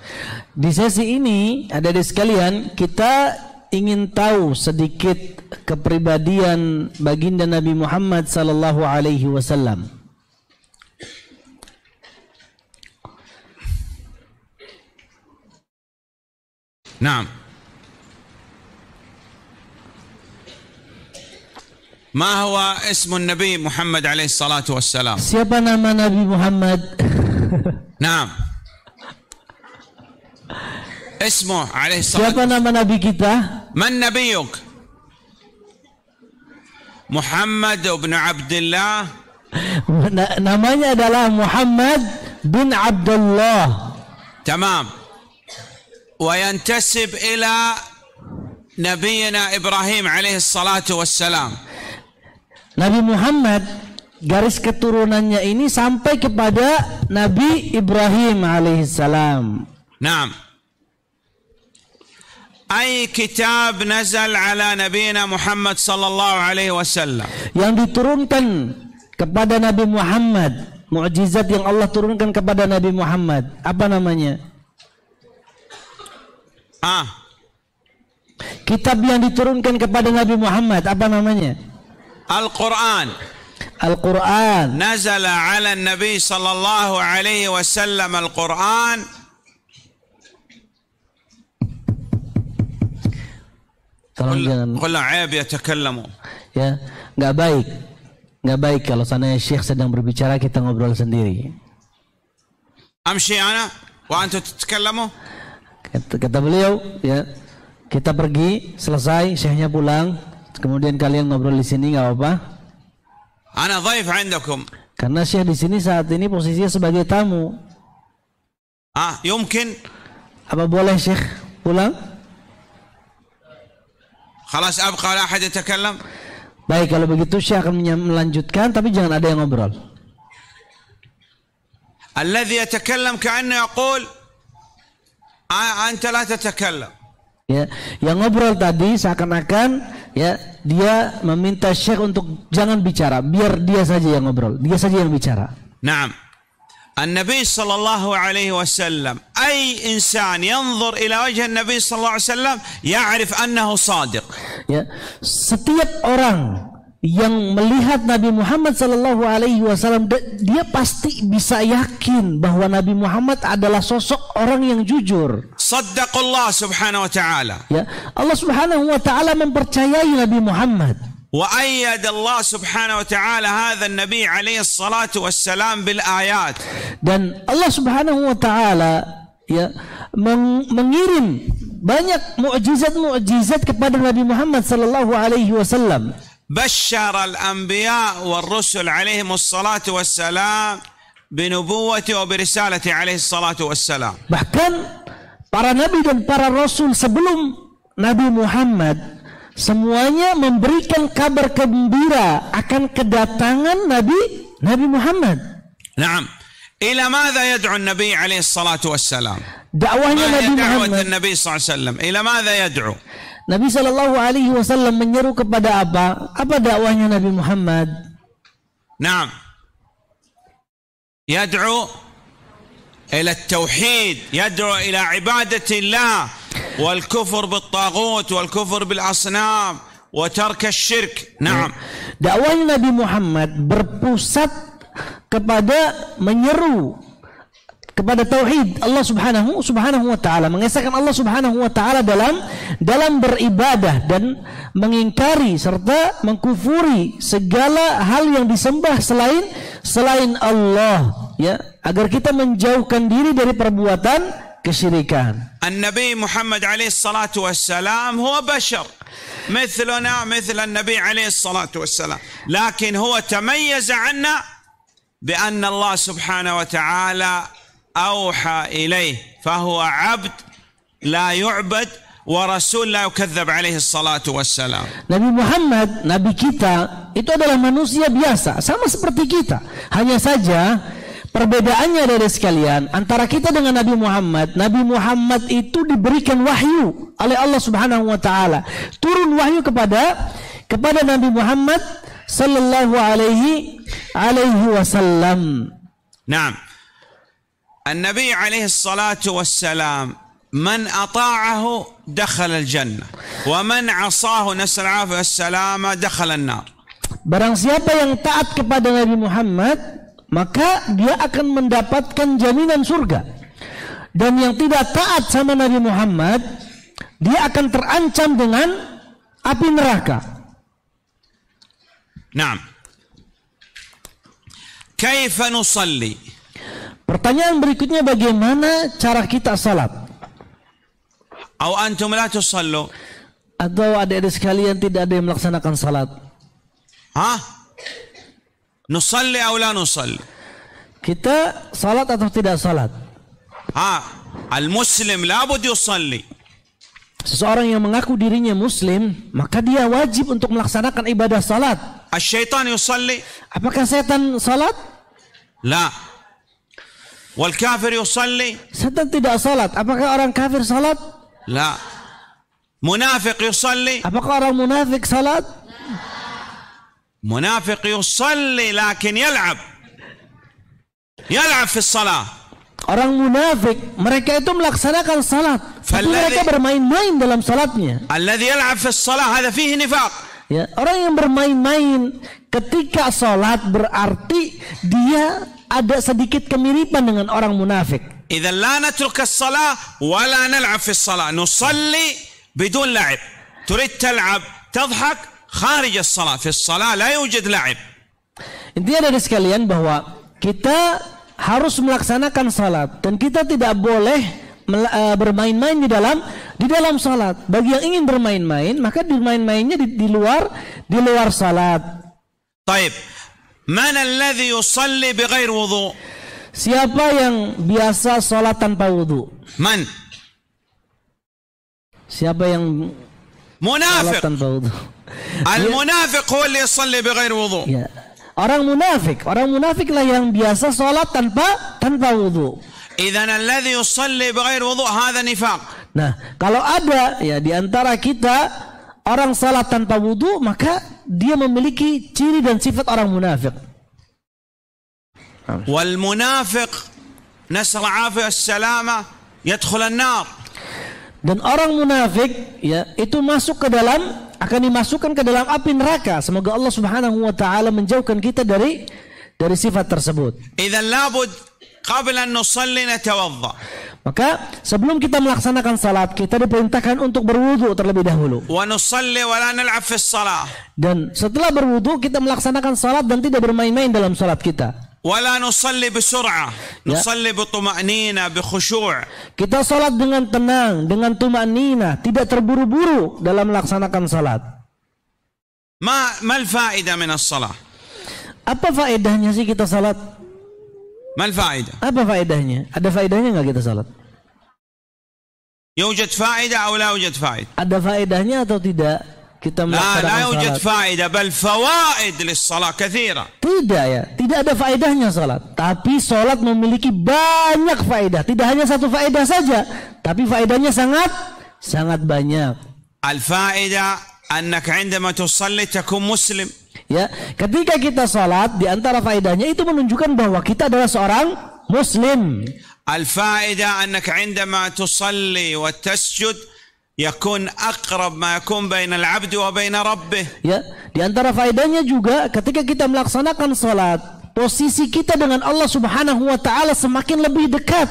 Di sesi ini ada di sekalian kita ingin tahu sedikit kepribadian baginda Nabi Muhammad sallallahu alaihi wasallam. Naam. Ma huwa ismun Nabi Muhammad alaihi salatu wassalam? Siapa nama Nabi Muhammad? Naam. Ismuh alaihi salatu. Siapa nama Nabi kita? Man nabiyuk? Muhammad bin Abdullah. Namanya adalah Muhammad bin Abdullah. Tamam. Wa yantasib ila nabiyina Ibrahim alaihi salatu wassalam. Nabi Muhammad garis keturunannya ini sampai kepada Nabi Ibrahim alaihi salam. Naam. Ay kitab nazal ala nabiyina Muhammad sallallahu alaihi wasallam. Yang diturunkan kepada Nabi Muhammad, mukjizat yang Allah turunkan kepada Nabi Muhammad, apa namanya? Ah. Kitab yang diturunkan kepada Nabi Muhammad, apa namanya? Al-Qur'an. Al-Qur'an. Nazal ala nabi sallallahu alaihi wasallam al-Qur'an. Kalau aib ya takalamu. Ya, enggak baik. Enggak baik kalau sananya syekh sedang berbicara kita ngobrol sendiri. Amshi ana wa antum tatkalamu. Kata beliau, ya. Kita pergi, selesai, syekhnya pulang, kemudian kalian ngobrol di sini enggak apa-apa. Ana dhaif 'indakum. Karena syekh di sini saat ini posisinya sebagai tamu. Ah, mungkin apa boleh syekh pulang? Khalas abqa la ahad yatakallam. Baik, kalau begitu saya akan melanjutkan tapi jangan ada yang ngobrol. Alladhi yatakallam ka'anna yaqul anta la tatakallam. Ya, yang ngobrol tadi seakan-akan ya dia meminta syekh untuk jangan bicara, biar dia saja yang ngobrol, dia saja yang bicara. Naam. An-Nabi sallallahu alaihi wasallam, ay insan yanzur ila wajh an-Nabi sallallahu alaihi wasallam ya'rif annahu shadiq. Ya, setiap orang yang melihat Nabi Muhammad sallallahu alaihi wasallam dia pasti bisa yakin bahwa Nabi Muhammad adalah sosok orang yang jujur. Saddaqallah subhanahu wa ta'ala. Ya, Allah subhanahu wa ta'ala mempercayai Nabi Muhammad. وأيد الله سبحانه وتعالى هذا النبي عليه الصلاة والسلام بالآيات. Dan Allah subhanahu wa ta'ala ya mengirim banyak mukjizat-mukjizat kepada Nabi Muhammad sallallahu alaihi wasallam. بشر الأنبياء والرسل عليهم الصلاة والسلام بنبوة وبرسالة عليه الصلاة والسلام. Bahkan para nabi dan para rasul sebelum Nabi Muhammad semuanya memberikan kabar gembira akan kedatangan Nabi Nabi Muhammad. Naam. Ila madza yad'u an-nabi alaihi salatu wassalam? Dakwahnya Nabi Muhammad Nabi sallallahu alaihi wasallam. Ila madza yad'u? Nabi sallallahu alaihi wasallam menyeru kepada apa? Apa dakwahnya Nabi Muhammad? Naam. Yad'u ila at-tauhid, yad'u ila ibadati Allah. والكفر بالطاغوت والكفر بالأصنام وترك الشرك. نعم. Dakwah Nabi Muhammad berpusat kepada menyeru kepada tauhid Allah Subhanahu Subhanahu wa taala, mengesahkan Allah Subhanahu wa taala dalam dalam beribadah dan mengingkari serta mengkufuri segala hal yang disembah selain selain Allah, ya, agar kita menjauhkan diri dari perbuatan kesyirikan. An-Nabi Muhammad alaihi salatu wassalam huwa bashar mithluna mithl an-Nabi alaihi salatu wassalam, lakin huwa tamayyaza 'anna bi anna Allah subhanahu wa ta'ala awha ilayhi fa huwa 'abd la yu'bad wa rasul la yukadzdzab alaihi salatu wassalam. Nabi Muhammad, nabi kita, itu adalah manusia biasa sama seperti kita. Hanya saja perbedaannya dari sekalian antara kita dengan Nabi Muhammad. Nabi Muhammad itu diberikan wahyu oleh Allah Subhanahu wa taala. Turun wahyu kepada kepada Nabi Muhammad sallallahu alaihi alaihi wasallam. Naam. An-Nabi alaihi salatu wassalam man ata'ahu dakhala al-jannah wa man 'asahu nas'al 'afwa was-salama dakhala an-nar. Barang siapa yang taat kepada Nabi Muhammad maka dia akan mendapatkan jaminan surga, dan yang tidak taat sama Nabi Muhammad dia akan terancam dengan api neraka. Naam. Kaifa nusalli? Pertanyaan berikutnya, bagaimana cara kita salat? Au antum la tusallu? Atau adik-adik sekalian tidak ada yang melaksanakan salat? Hah? Nusalli atau la nusalli? Kita salat atau tidak salat? Ah, al-muslim la bud yusalli. Seseorang yang mengaku dirinya muslim, maka dia wajib untuk melaksanakan ibadah salat. Asy-syaitan yusalli? Apakah setan salat? La. Wal kafir yusalli? Setan tidak salat. Apakah orang kafir salat? La. Munafiq yusalli? Apakah orang munafik salat? منافق يصلي لكن يلعب يلعب في الصلاة. Orang munafik mereka itu melaksanakan salat tapi mereka bermain-main dalam salatnya. الذي يلعب في الصلاة هذا فيه نفاق. Ya, orang yang bermain-main ketika salat berarti dia ada sedikit kemiripan dengan orang munafik. إذا لا نترك الصلاة ولا نلعب في الصلاة نصلي بدون لعب. تريد تلعب تضحك kharij as-salat, fi as-salat la yujad la'ib. Intinya dari sekalian bahwa kita harus melaksanakan salat dan kita tidak boleh bermain-main di dalam di dalam salat. Bagi yang ingin bermain-main maka bermain-mainnya di, di luar di luar salat. Taib. Man alladhi yusalli bighair wudu? Siapa yang biasa salat tanpa wudu? Man? Siapa yang munafik? Al-munafiq huwa alladhi yusalli bighair wudu. Ya. Orang munafik, orang munafiklah yang biasa salat tanpa tanpa wudu. Idzan alladhi yusalli bighair wudu hadha nifaq. Nah, kalau ada ya di antara kita orang salat tanpa wudu, maka dia memiliki ciri dan sifat orang munafik. Wal munafiq nas'al 'afiyah as-salama yadkhul an-nar. Dan orang munafik ya itu masuk ke dalam, akan dimasukkan ke dalam api neraka. Semoga Allah Subhanahu wa taala menjauhkan kita dari dari sifat tersebut. Idzan labud qabla an nusalli natawadda. Maka sebelum kita melaksanakan salat kita diperintahkan untuk berwudu terlebih dahulu. Wa nusalli wa la nal'ab fi shalah. Dan setelah berwudu kita melaksanakan salat dan tidak bermain-main dalam salat kita. ولا نصلي بسرعة نصلي بطمأنينة بخشوع. Kita salat dengan tenang, dengan tumanina, tidak terburu-buru dalam melaksanakan salat. Ma mal faedah min as-salah? Apa faedahnya sih kita salat? Mal faedah? Apa faedahnya? Ada faedahnya enggak kita salat? Yujad faedah atau la yujad faedah? Ada faedahnya atau tidak kita melaksanakan salat? La yujad faedah bal fawaid lis-salah katsira. Tidak ya, tidak ada faedahnya salat, tapi salat memiliki banyak faedah. Tidak hanya satu faedah saja, tapi faedahnya sangat sangat banyak. Al-faedah أنك عندما تصلي تكون مسلم. Ya, ketika kita salat di antara faedahnya itu menunjukkan bahwa kita adalah seorang muslim. Al-faedah أنك عندما تصلي وتسجد يكون أقرب ما يكون بين العبد وبين ربه. Ya, di antara faedahnya juga ketika kita melaksanakan salat, posisi kita dengan Allah Subhanahu wa taala semakin lebih dekat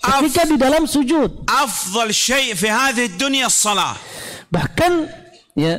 ketika di dalam sujud. أفضل شيء في هذه الدنيا الصلاة. Bahkan ya,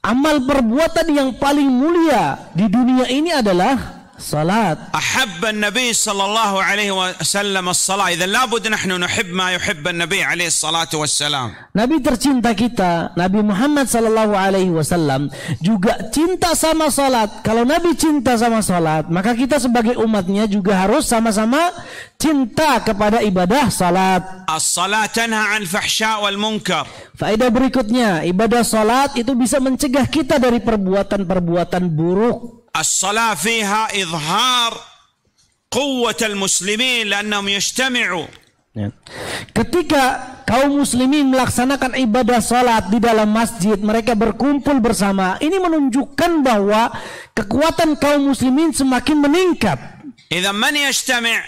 amal perbuatan yang paling mulia di dunia ini adalah salat. Ahabba an-nabi sallallahu alaihi wasallam as-salat. Idza la bud nahnu nuhib ma yuhibbu an-nabi alaihi salatu wassalam. Nabi tercinta kita, Nabi Muhammad sallallahu alaihi wasallam juga cinta sama salat. Kalau Nabi cinta sama salat, maka kita sebagai umatnya juga harus sama-sama cinta kepada ibadah salat. As-salat tanha 'anil fahsya wal munkar. Faedah berikutnya, ibadah salat itu bisa mencegah kita dari perbuatan-perbuatan buruk. As-salat fiha izhar quwwatal muslimin li'annahum yajtami'u. Ketika kaum muslimin melaksanakan ibadah salat di dalam masjid, mereka berkumpul bersama. Ini menunjukkan bahwa kekuatan kaum muslimin semakin meningkat. Idza man yajtami'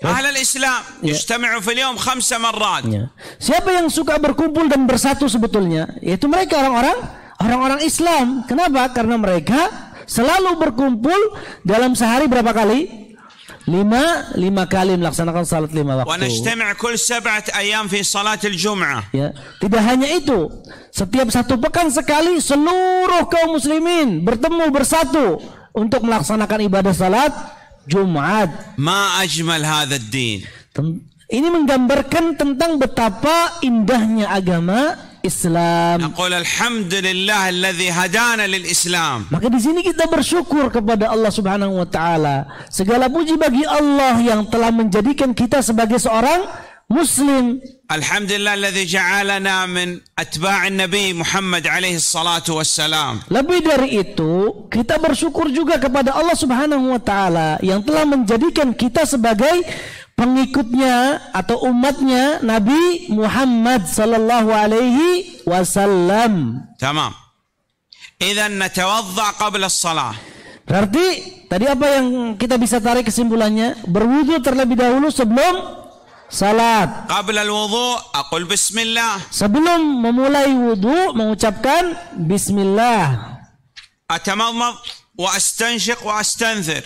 Ahlul Islam yajtami'u fil yawm khamsa marrat. Siapa yang suka berkumpul dan bersatu sebetulnya? Yaitu mereka orang-orang orang-orang Islam. Kenapa? Karena mereka selalu berkumpul dalam sehari berapa kali? Lima, lima kali melaksanakan salat lima waktu. Wa najtami' kull sab'at ayyam fi salat al-jum'ah. Ya, tidak hanya itu. Setiap satu pekan sekali seluruh kaum muslimin bertemu bersatu untuk melaksanakan ibadah salat Jumat. Ma ajmal hadzal din. Ini menggambarkan tentang betapa indahnya agama Islam. Naqul alhamdulillah alladzi hadana lil Islam. Maka di sini kita bersyukur kepada Allah Subhanahu wa taala. Segala puji bagi Allah yang telah menjadikan kita sebagai seorang muslim. Alhamdulillah alladzi ja'alana min atba'in nabi Muhammad alaihi salatu wassalam. Lebih dari itu, kita bersyukur juga kepada Allah Subhanahu wa taala yang telah menjadikan kita sebagai pengikutnya atau umatnya Nabi Muhammad sallallahu alaihi wasallam. Tamam. Idzan natawadda qabla as-shalah. Berarti tadi apa yang kita bisa tarik kesimpulannya? Berwudu terlebih dahulu sebelum salat. Qabla al-wudu aqul bismillah. Sebelum memulai wudu mengucapkan bismillah. Atamadmad wa astanshiq wa astanthir.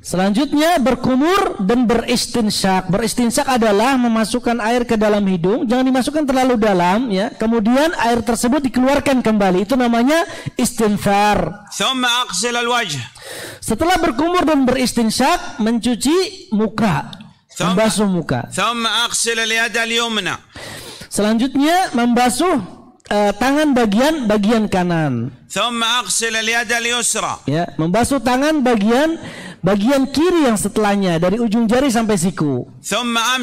Selanjutnya berkumur dan beristinsyak. Beristinsyak adalah memasukkan air ke dalam hidung, jangan dimasukkan terlalu dalam ya. Kemudian air tersebut dikeluarkan kembali. Itu namanya istinfar. Thumma aghsil al-wajh. Setelah berkumur dan beristinsyak, mencuci muka. Membasuh muka. Selanjutnya membasuh uh, tangan bagian bagian kanan. Ya, membasuh tangan bagian bagian kiri yang setelahnya dari ujung jari sampai siku. Nah.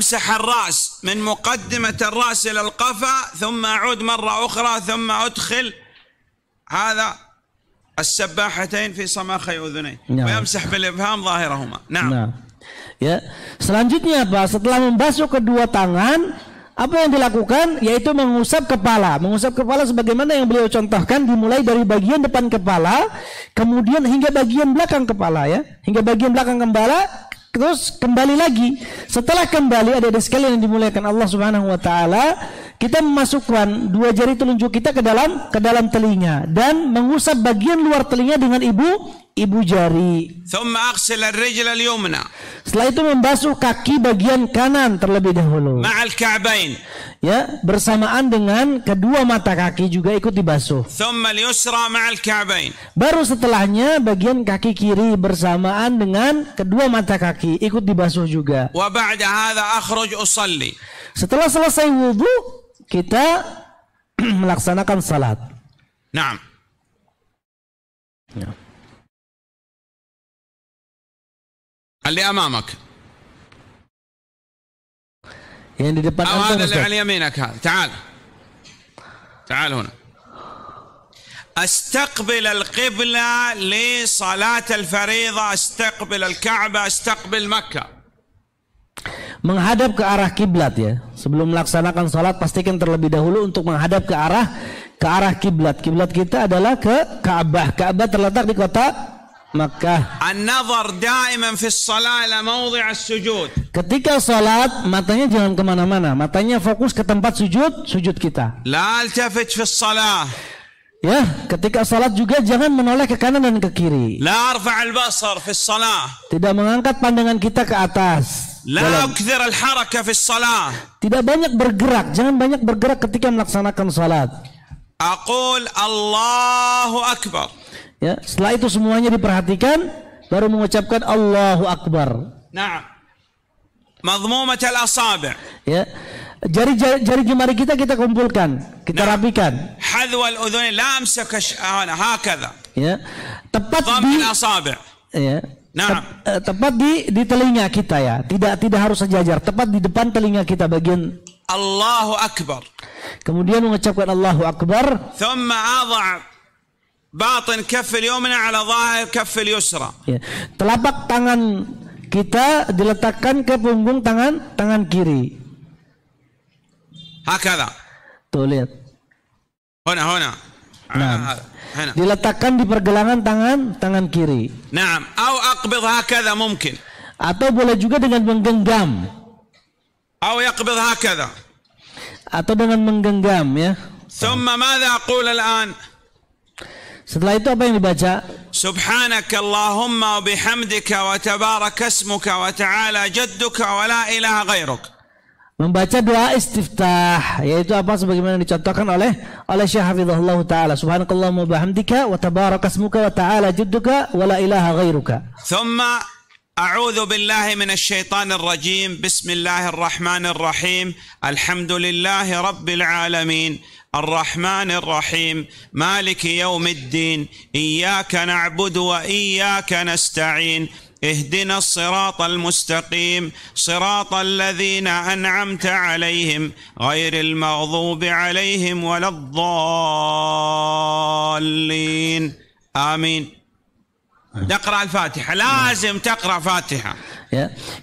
Ya, selanjutnya apa? Setelah membasuh kedua tangan, apa yang dilakukan? Yaitu mengusap kepala. Mengusap kepala sebagaimana yang beliau contohkan, dimulai dari bagian depan kepala, kemudian hingga bagian belakang kepala ya, hingga bagian belakang kepala, terus kembali lagi. Setelah kembali, ada-ada sekalian yang dimuliakan Allah Subhanahu wa taala, kita memasukkan dua jari telunjuk kita ke dalam ke dalam telinga dan mengusap bagian luar telinga dengan ibu ibu jari. Setelah itu membasuh kaki bagian kanan terlebih dahulu. Ya, bersamaan dengan kedua mata kaki juga ikut dibasuh. Baru setelahnya bagian kaki kiri bersamaan dengan kedua mata kaki ikut dibasuh juga. Setelah selesai wudu, kita melaksanakan salat. Naam. نعم. اللي امامك يعني دي او هذا اللي على يمينك هذا. تعال تعال هنا. استقبل القبلة لصلاة الفريضة، استقبل الكعبة، استقبل مكة. Menghadap ke arah kiblat ya. Sebelum melaksanakan salat pastikan terlebih dahulu untuk menghadap ke arah ke arah kiblat. Kiblat kita adalah ke Ka'bah. Ka'bah terletak di kota Makkah. An-nazar daiman fi as-salah ila mawdhi' as-sujud. Ketika salat matanya jangan kemana-mana, matanya fokus ke tempat sujud sujud kita. La altafit fi as-salah. Ya, ketika salat juga jangan menoleh ke kanan dan ke kiri. La arfa' al-basar fi as-salah. Tidak mengangkat pandangan kita ke atas. La akthir al-harakah fi as-salah. Tidak banyak bergerak, jangan banyak bergerak ketika melaksanakan salat. Aqul Allahu akbar. Ya, setelah itu semuanya diperhatikan baru mengucapkan Allahu akbar. Na'am. Madmumat al-asabi'. Ya. Jari, jari jari jemari kita kita kumpulkan, kita nah. rapikan. Hadwal udhun la amsak ashana hakadha. Ya. Tepat di asabi'. Ya. Nah. Tep, tepat di di telinga kita ya. Tidak tidak harus sejajar, tepat di depan telinga kita bagian Allahu akbar. Kemudian mengucapkan Allahu akbar. Thumma adha' batin kaff al-yumna 'ala dhahir kaff al-yusra. Ya. Telapak tangan kita diletakkan ke punggung tangan tangan kiri. هكذا. Tuh lihat. هنا هنا. نعم. هنا. Diletakkan di pergelangan tangan tangan kiri. نعم. أو أقبض هكذا ممكن. Atau boleh juga dengan menggenggam. أو يقبض هكذا. Atau dengan menggenggam ya. ثم ماذا أقول الآن؟ Setelah itu apa yang dibaca? سبحانك اللهم وبحمدك وتبارك اسمك وتعالى جدك ولا إله غيرك. Membaca doa istiftah, yaitu apa sebagaimana dicontohkan oleh oleh Syekh Hafizahullah Ta'ala. Subhanakallahumma wa bihamdika wa tabaraka ismuka wa ta'ala jadduka wa la ilaha ghairuka. Thumma a'udzu billahi minasy syaithanir rajim. Bismillahirrahmanirrahim. Alhamdulillahi rabbil alamin. الرحمن الرحيم مالك يوم الدين إياك نعبد وإياك نستعين اهدنا الصراط المستقيم صراط الذين أنعمت عليهم غير المغضوب عليهم ولا الضالين آمين. نقرأ الفاتحة، لازم تقرأ فاتحة.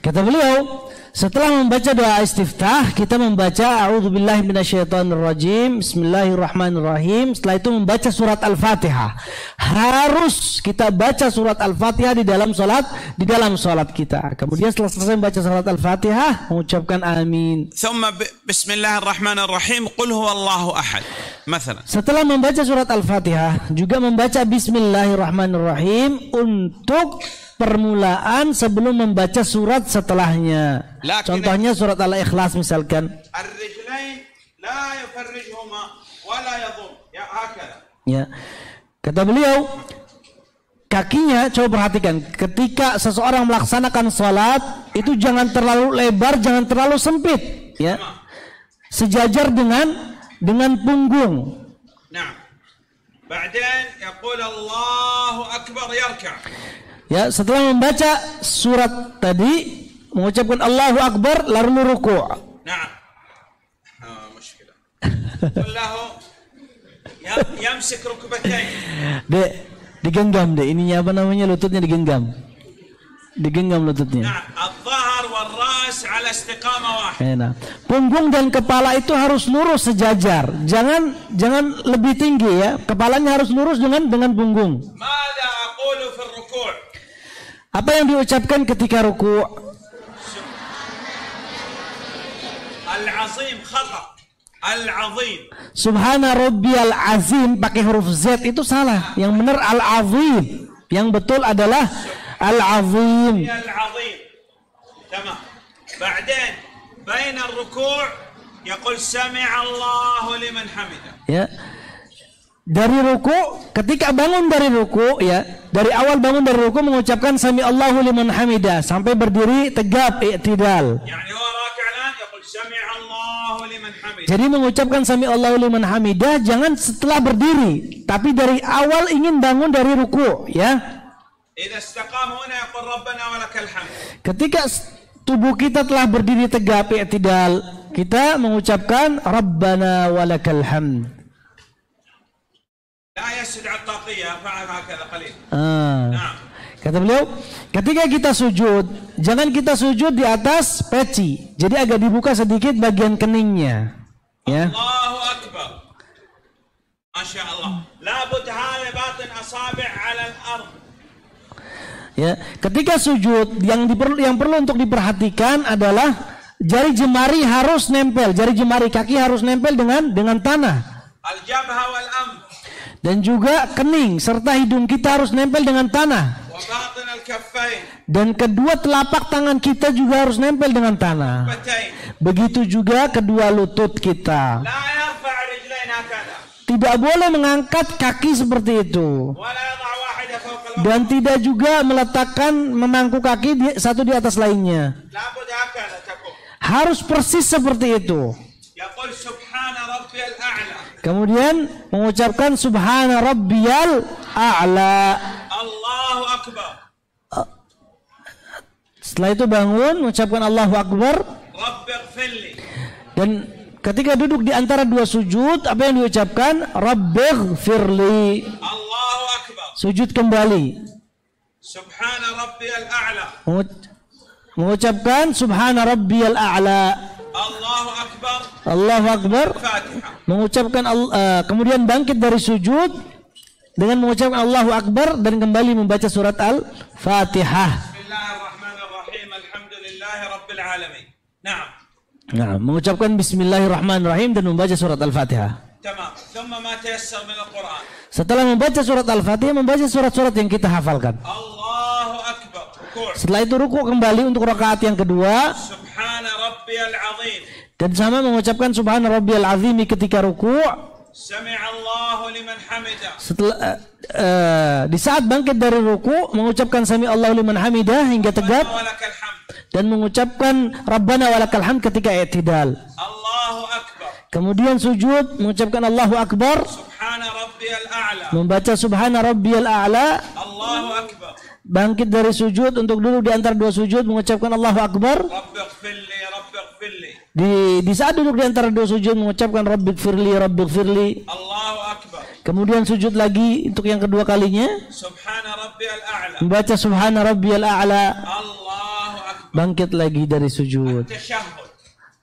Kata beliau setelah membaca doa istiftah kita membaca a'udzubillahi minasyaitonirrajim bismillahirrahmanirrahim. Setelah itu membaca surat Al-Fatihah. Harus kita baca surat Al-Fatihah di dalam salat di dalam salat kita. Kemudian setelah selesai membaca surat Al-Fatihah mengucapkan amin. Tsumma bismillahirrahmanirrahim qul huwallahu ahad. Misalnya. Setelah membaca surat Al-Fatihah juga membaca bismillahirrahmanirrahim untuk permulaan sebelum membaca surat setelahnya. Contohnya surat Al-Ikhlas misalkan. Ya. Kata beliau, kakinya coba perhatikan. Ketika seseorang melaksanakan salat itu jangan terlalu lebar, jangan terlalu sempit. Ya. Sejajar dengan dengan punggung. Nah. Kemudian yaqul Allahu akbar yarka'. Ya, setelah membaca surat tadi mengucapkan Allahu akbar lalu ruku'. Naam. Ah, mushkilah. Wallahu yamsik rukbatayn. Dek, digenggam deh ininya apa namanya lututnya digenggam. Digenggam lututnya. Naam, adh-dhahr war-ra's 'ala istiqamah wahid. Nah, punggung dan kepala itu harus lurus sejajar. Jangan jangan lebih tinggi ya. Kepalanya harus lurus dengan dengan punggung. Mada aqulu fil ruku'. Apa yang diucapkan ketika ruku? Al-azim khata. Al-azim. Subhana rabbiyal azim pakai huruf Z itu salah. Yang benar al-azim. Yang betul adalah al-azim. Al-azim. Tamam. Ba'dan baina ar-ruku' yaqul sami'a Allahu liman hamidah. Ya. Dari ruku, ketika bangun dari ruku ya, dari awal bangun dari ruku mengucapkan sami Allahu liman hamidah sampai berdiri tegap i'tidal. Yani wa raki'an yaqul sami Allah Jadi mengucapkan sami Allahu liman hamidah jangan setelah berdiri, tapi dari awal ingin bangun dari ruku, ya. Ketika tubuh kita telah berdiri tegap, i'tidal, kita mengucapkan Rabbana walakal hamd. Ah. Kata beliau, ketika kita sujud, jangan kita sujud di atas peci. Jadi agak dibuka sedikit bagian keningnya. Ya. Allahu Akbar. Masya Allah. Ya, ketika sujud yang diperlu yang perlu untuk diperhatikan adalah jari jemari harus nempel, jari jemari kaki harus nempel dengan dengan tanah. Dan juga kening serta hidung kita harus nempel dengan tanah. Dan kedua telapak tangan kita juga harus nempel dengan tanah. Begitu juga kedua lutut kita. Tidak boleh mengangkat kaki seperti itu. Dan tidak juga meletakkan memangku kaki di, satu di atas lainnya. Harus persis seperti itu. Kemudian mengucapkan Subhana Rabbiyal A'la. Allahu Akbar. Setelah itu bangun, mengucapkan Allahu Akbar. Dan ketika duduk di antara dua sujud, apa yang diucapkan? Rabbighfirli. Allahu Akbar. Sujud kembali. Subhana Rabbiyal A'la. Mengucapkan Subhana Rabbiyal A'la. Allahu Akbar. Allahu Akbar. Mengucapkan uh, kemudian bangkit dari sujud dengan mengucapkan Allahu Akbar dan kembali membaca surat Al-Fatihah. Bismillahirrahmanirrahim. Alhamdulillahirabbil alamin. Naam. Nah, mengucapkan bismillahirrahmanirrahim dan membaca surat Al-Fatihah. Tamam. Thumma ma tayassara min al-Qur'an. Setelah membaca surat Al-Fatihah, membaca surat-surat yang kita hafalkan. Allahu Akbar. Setelah itu ruku kembali untuk rakaat yang kedua. Subhana Rabbiyal Azim. Dan sama mengucapkan Subhana Rabbiyal Azim ketika ruku. Sami'allahu liman hamidah. Setelah uh, uh, di saat bangkit dari ruku mengucapkan Sami'allahu liman hamidah hingga tegap. Dan mengucapkan Rabbana walakal hamd ketika i'tidal. Allahu Akbar. Kemudian sujud mengucapkan Allahu Akbar. Subhana Rabbiyal A'la. Membaca Subhana Rabbiyal A'la. Allahu Akbar. Bangkit dari sujud untuk duduk di antara dua sujud mengucapkan Allahu Akbar. Rabbighfirli, rabbighfirli. Di di saat duduk di antara dua sujud mengucapkan Rabbighfirli, rabbighfirli. Allahu Akbar. Kemudian sujud lagi untuk yang kedua kalinya. Subhana Rabbiyal A'la. Membaca Subhana Rabbiyal A'la. Allahu Akbar. Bangkit lagi dari sujud.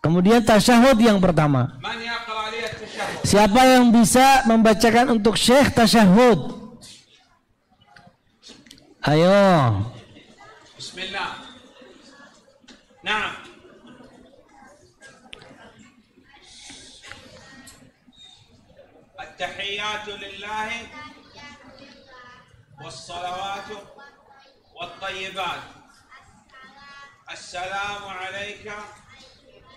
Kemudian tasyahud yang pertama. Man yaqra li at-tasyahud? Siapa yang bisa membacakan untuk Syekh tasyahud? Ayo. Bismillah. Naam. At-tahiyyatu lillahi was-salawatu wat-thayyibat. Assalamu alayka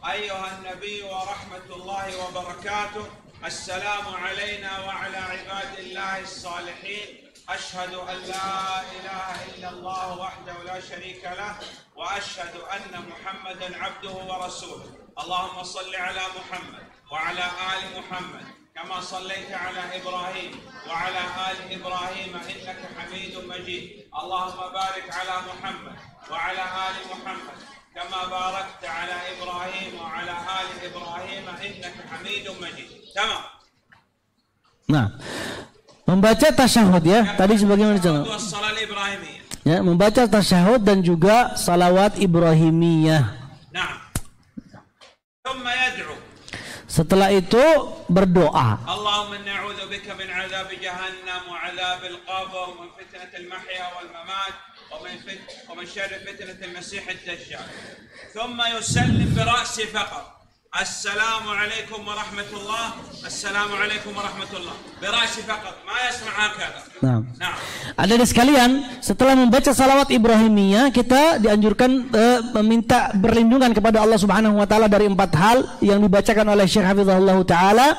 ayyuhan nabiy wa rahmatullahi wa barakatuh. Assalamu alayna wa ala ibadillahi as-salihin. أشهد أن لا إله إلا الله وحده لا شريك له وأشهد أن محمدا عبده ورسوله اللهم صل على محمد وعلى آل محمد كما صليت على إبراهيم وعلى آل إبراهيم إنك حميد مجيد اللهم بارك على محمد وعلى آل محمد كما باركت على إبراهيم وعلى آل إبراهيم إنك حميد مجيد تمام نعم Membaca tasyahud ya, tadi sebagaimana contoh. Ya, membaca tasyahud dan juga salawat Ibrahimiyah. Setelah itu berdoa. Allahumma na'udzubika min 'adzabi jahannam wa 'adzabil qabr wa min fitnatil mahya wal mamat wa min fitnati wa min syarri fitnatil masiihid dajjal. Thumma yusallim bi ra'si faqat. Assalamualaikum warahmatullah. Assalamualaikum warahmatullah. Berasi fakat. Ma yasma' hakadha. Nah. Nah. Ada di sekalian, setelah membaca salawat Ibrahimiyah, kita dianjurkan eh, meminta perlindungan kepada Allah Subhanahu wa taala dari empat hal yang dibacakan oleh Syekh Hafizahullah taala.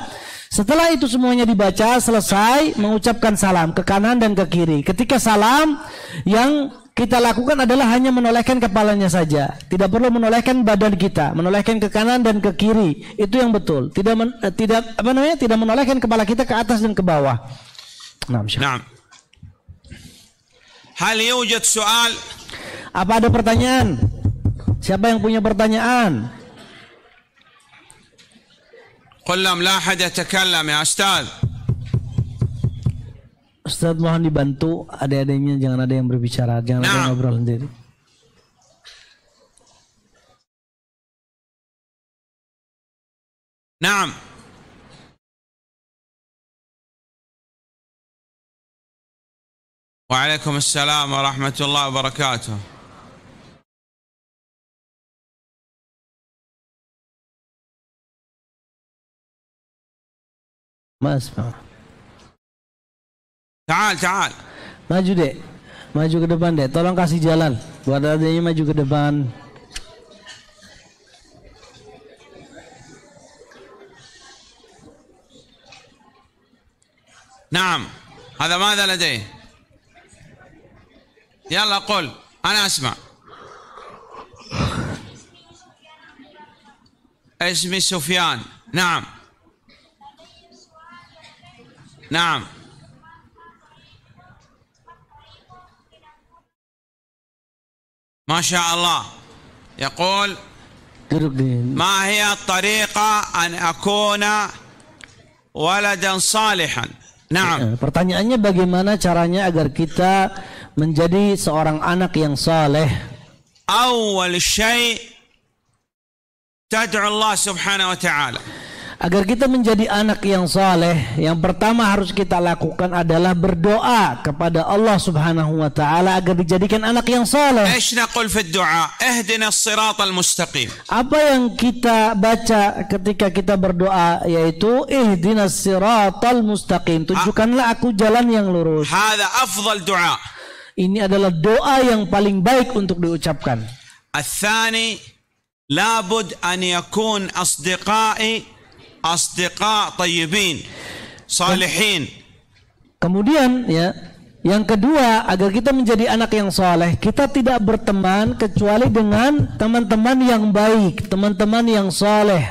Setelah itu semuanya dibaca, selesai mengucapkan salam ke kanan dan ke kiri. Ketika salam yang kita lakukan adalah hanya menolehkan kepalanya saja. Tidak perlu menolehkan badan kita, menolehkan ke kanan dan ke kiri. Itu yang betul. Tidak men, tidak apa namanya? Tidak menolehkan kepala kita ke atas dan ke bawah. Nah, nah. Hal yujad soal? Apa ada pertanyaan? Siapa yang punya pertanyaan? Qullam la hada takallam ya ustaz. Ustaz mohon dibantu, adik-adiknya jangan ada yang berbicara, jangan nah. ada yang ngobrol sendiri. Naam. Waalaikumsalam warahmatullahi wabarakatuh. Mas, Ta'al, ta'al. Maju dek, maju ke depan dek. Tolong kasih jalan buat adanya, maju ke depan. Naam. Hada madha ladayh. Yalla qul, ana asma. Ismi Sufyan. Naam. Naam. ما شاء الله يقول ما هي الطريقة أن أكون ولدا صالحا نعم. Pertanyaannya bagaimana caranya agar kita menjadi seorang anak yang saleh. أول شيء تدعو الله سبحانه وتعالى. Agar kita menjadi anak yang saleh, yang pertama harus kita lakukan adalah berdoa kepada Allah Subhanahu wa taala agar dijadikan anak yang saleh. Apa yang kita baca ketika kita berdoa yaitu ihdinas siratal mustaqim, tunjukkanlah aku jalan yang lurus. Ini adalah doa yang paling baik untuk diucapkan. Atsani labud an yakun asdiqai asdiqa tayyibin salihin. Kemudian ya, yang kedua agar kita menjadi anak yang saleh, kita tidak berteman kecuali dengan teman-teman yang baik, teman-teman yang saleh.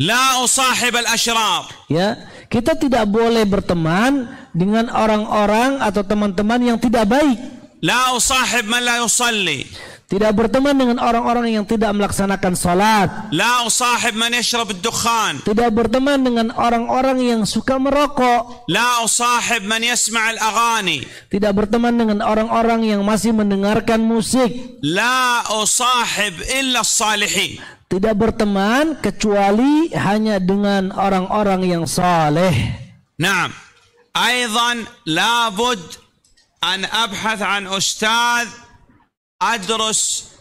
La usahib al-ashrar. Ya, kita tidak boleh berteman dengan orang-orang atau teman-teman yang tidak baik. La usahib man la yusalli. Tidak berteman dengan orang-orang yang tidak melaksanakan salat. La usahib man yashrab ad-dukhan. Tidak berteman dengan orang-orang yang suka merokok. La usahib man yasma' al-aghani. Tidak berteman dengan orang-orang yang masih mendengarkan musik. La usahib illa as-salihin. Tidak berteman kecuali hanya dengan orang-orang yang saleh. Naam. Aidan la bud an abhath an ustadz adrus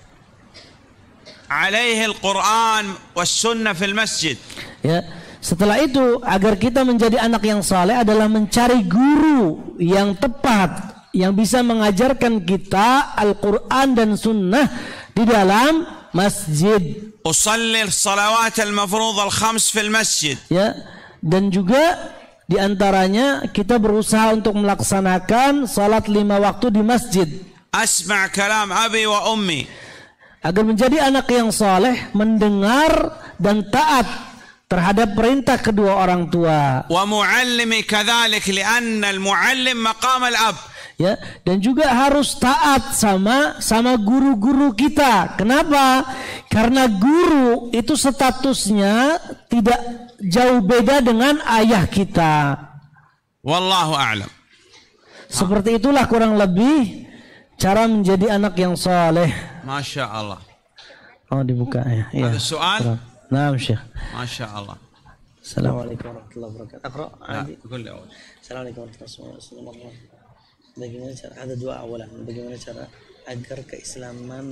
alaihi al-Quran was sunnah fil masjid. Ya, setelah itu agar kita menjadi anak yang saleh adalah mencari guru yang tepat yang bisa mengajarkan kita Al-Quran dan sunnah di dalam masjid. Usalli salawat al-mafrudh al-khams fil masjid. Ya, dan juga di antaranya kita berusaha untuk melaksanakan salat lima waktu di masjid. Asma' kalam abi wa ummi. Agar menjadi anak yang saleh, mendengar dan taat terhadap perintah kedua orang tua. Wa mu'allimi kadzalik li'anna al-mu'allim maqam al-ab. Ya, dan juga harus taat sama sama guru-guru kita. Kenapa? Karena guru itu statusnya tidak jauh beda dengan ayah kita. Wallahu a'lam. Seperti itulah kurang lebih cara menjadi anak yang saleh. Masya Allah. Oh dibuka ya. Ada ya. Soal? Nah, Syekh. Masya Allah. Assalamualaikum warahmatullahi wabarakatuh. Aqra. Assalamualaikum warahmatullahi wabarakatuh. Bagaimana cara ada dua awalan. Bagaimana cara agar keislaman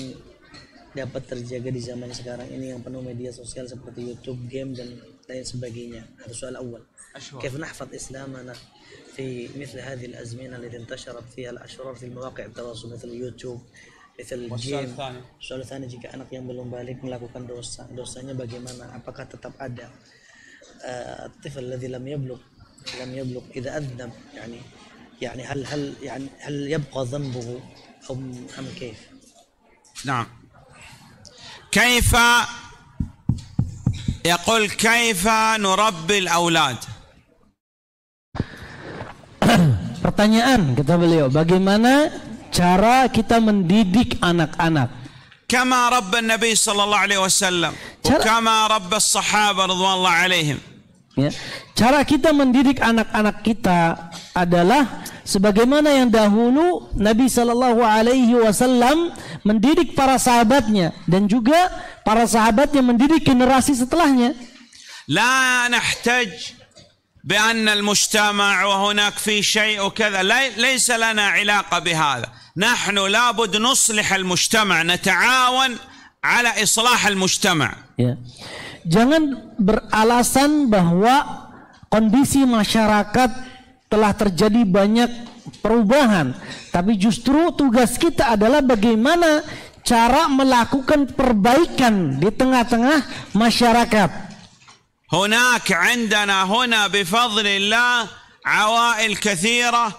dapat terjaga di zaman sekarang ini yang penuh media sosial seperti YouTube, game dan lain sebagainya. Ada soal awal. كيف نحفظ إسلامنا في مثل هذه الأزمنة التي انتشرت فيها الأشرار في المواقع التواصل مثل يوتيوب مثل الجيم. Soal tanya jika anak yang belum balik melakukan dosa, dosanya bagaimana? Apakah tetap ada? الطفل الذي لم يبلغ لم يبلغ إذا أذنب يعني يعني هل هل يعني هل يبقى ذنبه أم أم كيف؟ نعم. كيف يقول كيف نربي الأولاد؟ Pertanyaan kata beliau, bagaimana cara kita mendidik anak-anak? كما رب النبي صلى الله عليه وسلم وكما رب الصحابة رضوان الله عليهم. Cara kita mendidik anak-anak kita adalah sebagaimana yang dahulu Nabi Shallallahu Alaihi Wasallam mendidik para sahabatnya dan juga para sahabatnya mendidik generasi setelahnya. لا نحتاج بأن المجتمع وهناك في شيء وكذا ليس لنا علاقة بهذا. Nahnu labud nuslih al-mujtama' nata'awan ala islah al-mujtama'. Ya. Jangan beralasan bahwa kondisi masyarakat telah terjadi banyak perubahan, tapi justru tugas kita adalah bagaimana cara melakukan perbaikan di tengah-tengah masyarakat. Hunak 'indana huna bi fadlillah awail katsira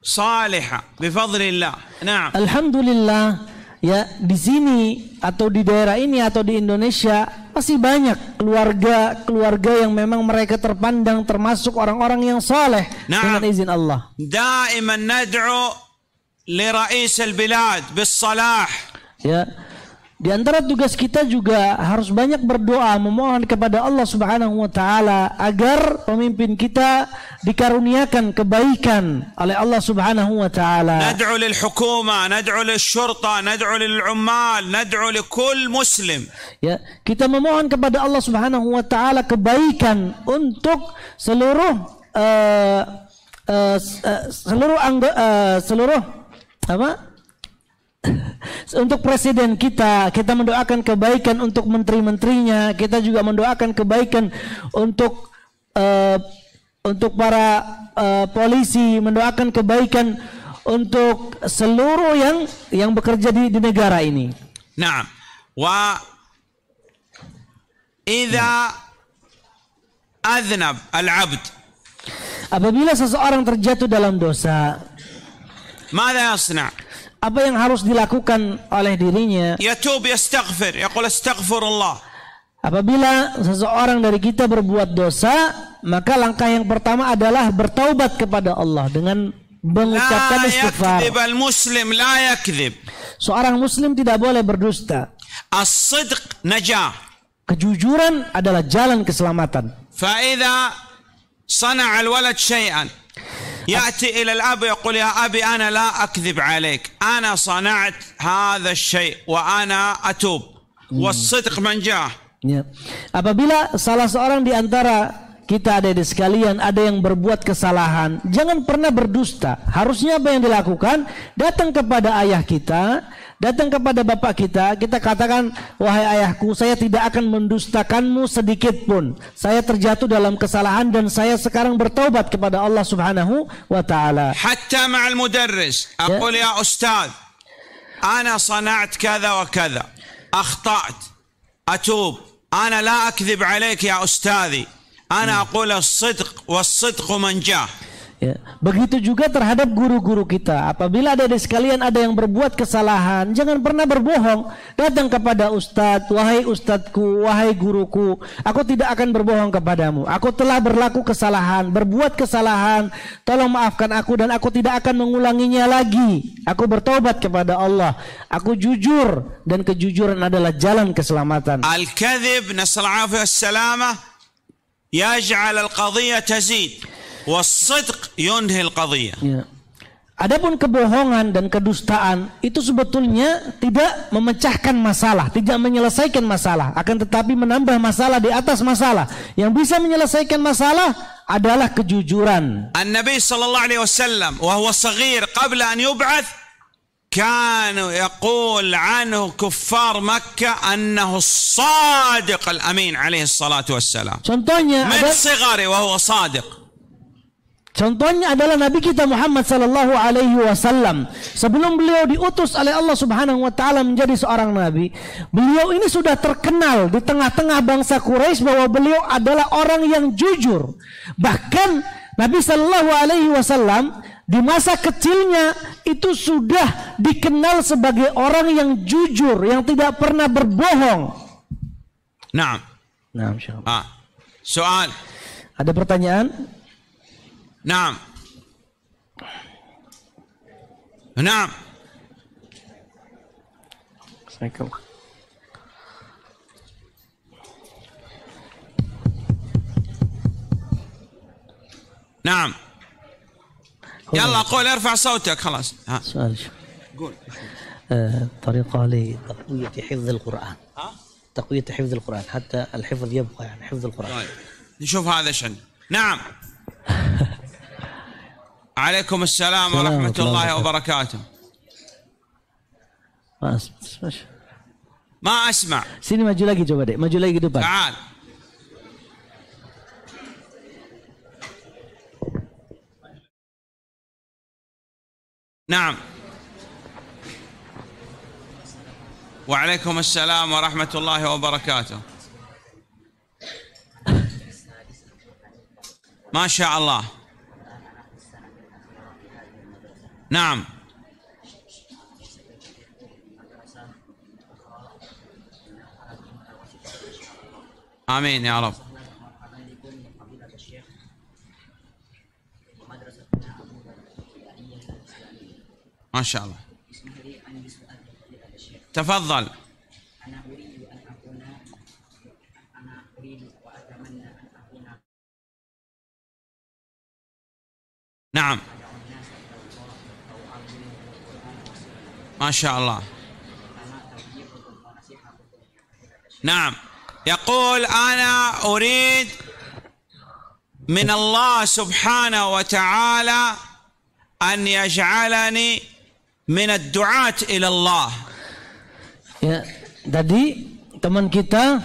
salihah bifadlillah. Naam. Alhamdulillah, ya, di sini atau di daerah ini atau di Indonesia masih banyak keluarga-keluarga yang memang mereka terpandang termasuk orang-orang yang saleh dengan izin Allah. Daiman nad'u li rais al-bilad bis salah. Ya. Di antara tugas kita juga harus banyak berdoa memohon kepada Allah Subhanahu wa taala agar pemimpin kita dikaruniakan kebaikan oleh Allah Subhanahu wa taala. Nad'u lil hukuma, nad'u lil syurta, nad'u lil ummal, nad'u li kull muslim. Ya, kita memohon kepada Allah Subhanahu wa taala kebaikan untuk seluruh uh, uh, uh, seluruh angga, uh, seluruh apa? Untuk presiden kita, kita mendoakan kebaikan untuk menteri-menterinya, kita juga mendoakan kebaikan untuk uh, untuk para uh, polisi, mendoakan kebaikan untuk seluruh yang yang bekerja di, di negara ini. Naam. Wa idza aznab al-'abd. Apabila seseorang terjatuh dalam dosa, ماذا يصنع? Apa yang harus dilakukan oleh dirinya? Yatub, yastaghfir, yaqul astaghfirullah. Apabila seseorang dari kita berbuat dosa, maka langkah yang pertama adalah bertaubat kepada Allah dengan mengucapkan istighfar. La yakdzib al-muslim la yakdzib. Seorang muslim tidak boleh berdusta. As-sidq najah. Kejujuran adalah jalan keselamatan. Fa idza sana'a al-walad syai'an يأتي إلى الأب يقول يا أبي أنا لا أكذب عليك أنا صنعت هذا الشيء وأنا أتوب والصدق منجاه. Apabila salah seorang di antara kita ada di sekalian ada yang berbuat kesalahan, jangan pernah berdusta. Harusnya apa yang dilakukan? Datang kepada ayah kita, datang kepada bapak kita, kita katakan, wahai ayahku, saya tidak akan mendustakanmu sedikit pun. Saya terjatuh dalam kesalahan dan saya sekarang bertaubat kepada Allah Subhanahu wa taala. Hatta ma'al mudarris, aqul ya ustaz, ana sana'at kadza wa kadza, akhta'at, atub, ana la akdzib 'alaik ya ustazi. Ana aqul as-sidq was-sidq manjah. Ya. Begitu juga terhadap guru-guru kita. Apabila ada di sekalian ada yang berbuat kesalahan, jangan pernah berbohong. Datang kepada ustadz, wahai ustadzku, wahai guruku, aku tidak akan berbohong kepadamu. Aku telah berlaku kesalahan, berbuat kesalahan. Tolong maafkan aku dan aku tidak akan mengulanginya lagi. Aku bertobat kepada Allah. Aku jujur dan kejujuran adalah jalan keselamatan. Al-kadhib nas'alafu as-salamah yaj'al al-qadhiyah tazid. Wassidq yunhi al-qadhiyah. Adapun kebohongan dan kedustaan itu sebetulnya tidak memecahkan masalah, tidak menyelesaikan masalah, akan tetapi menambah masalah di atas masalah. Yang bisa menyelesaikan masalah adalah kejujuran. An-Nabi sallallahu alaihi wasallam wa huwa saghir qabla an yub'ats kana yaqul anhu kuffar Makkah annahu as-sadiq al-amin alaihi salatu wassalam. Contohnya min sighari wa huwa sadiq. Contohnya adalah Nabi kita Muhammad Sallallahu Alaihi Wasallam. Sebelum beliau diutus oleh Allah Subhanahu Wa Taala menjadi seorang Nabi, beliau ini sudah terkenal di tengah-tengah bangsa Quraisy bahwa beliau adalah orang yang jujur. Bahkan Nabi Sallallahu Alaihi Wasallam Di masa kecilnya itu sudah dikenal sebagai orang yang jujur, yang tidak pernah berbohong. Nah, nah, ah, soal. Ada pertanyaan? Nah, nah. Assalamualaikum. Nah. يلا قول ارفع صوتك خلاص ها سؤال شو قول آه طريقة لتقوية حفظ القرآن ها تقوية حفظ القرآن حتى الحفظ يبقى يعني حفظ القرآن طيب نشوف هذا شن نعم عليكم السلام ورحمة الله وبركاته ما اسمع ما اسمع سيني maju lagi coba deh maju lagi depan تعال نعم وعليكم السلام ورحمة الله وبركاته ما شاء الله نعم آمين يا رب ما شاء الله تفضل أنا أريد أن أكون أنا أريد وأتمنى أن أكون نعم ما شاء الله نعم يقول أنا أريد من الله سبحانه وتعالى أن يجعلني min ad-du'at ila Allah. Ya, tadi teman kita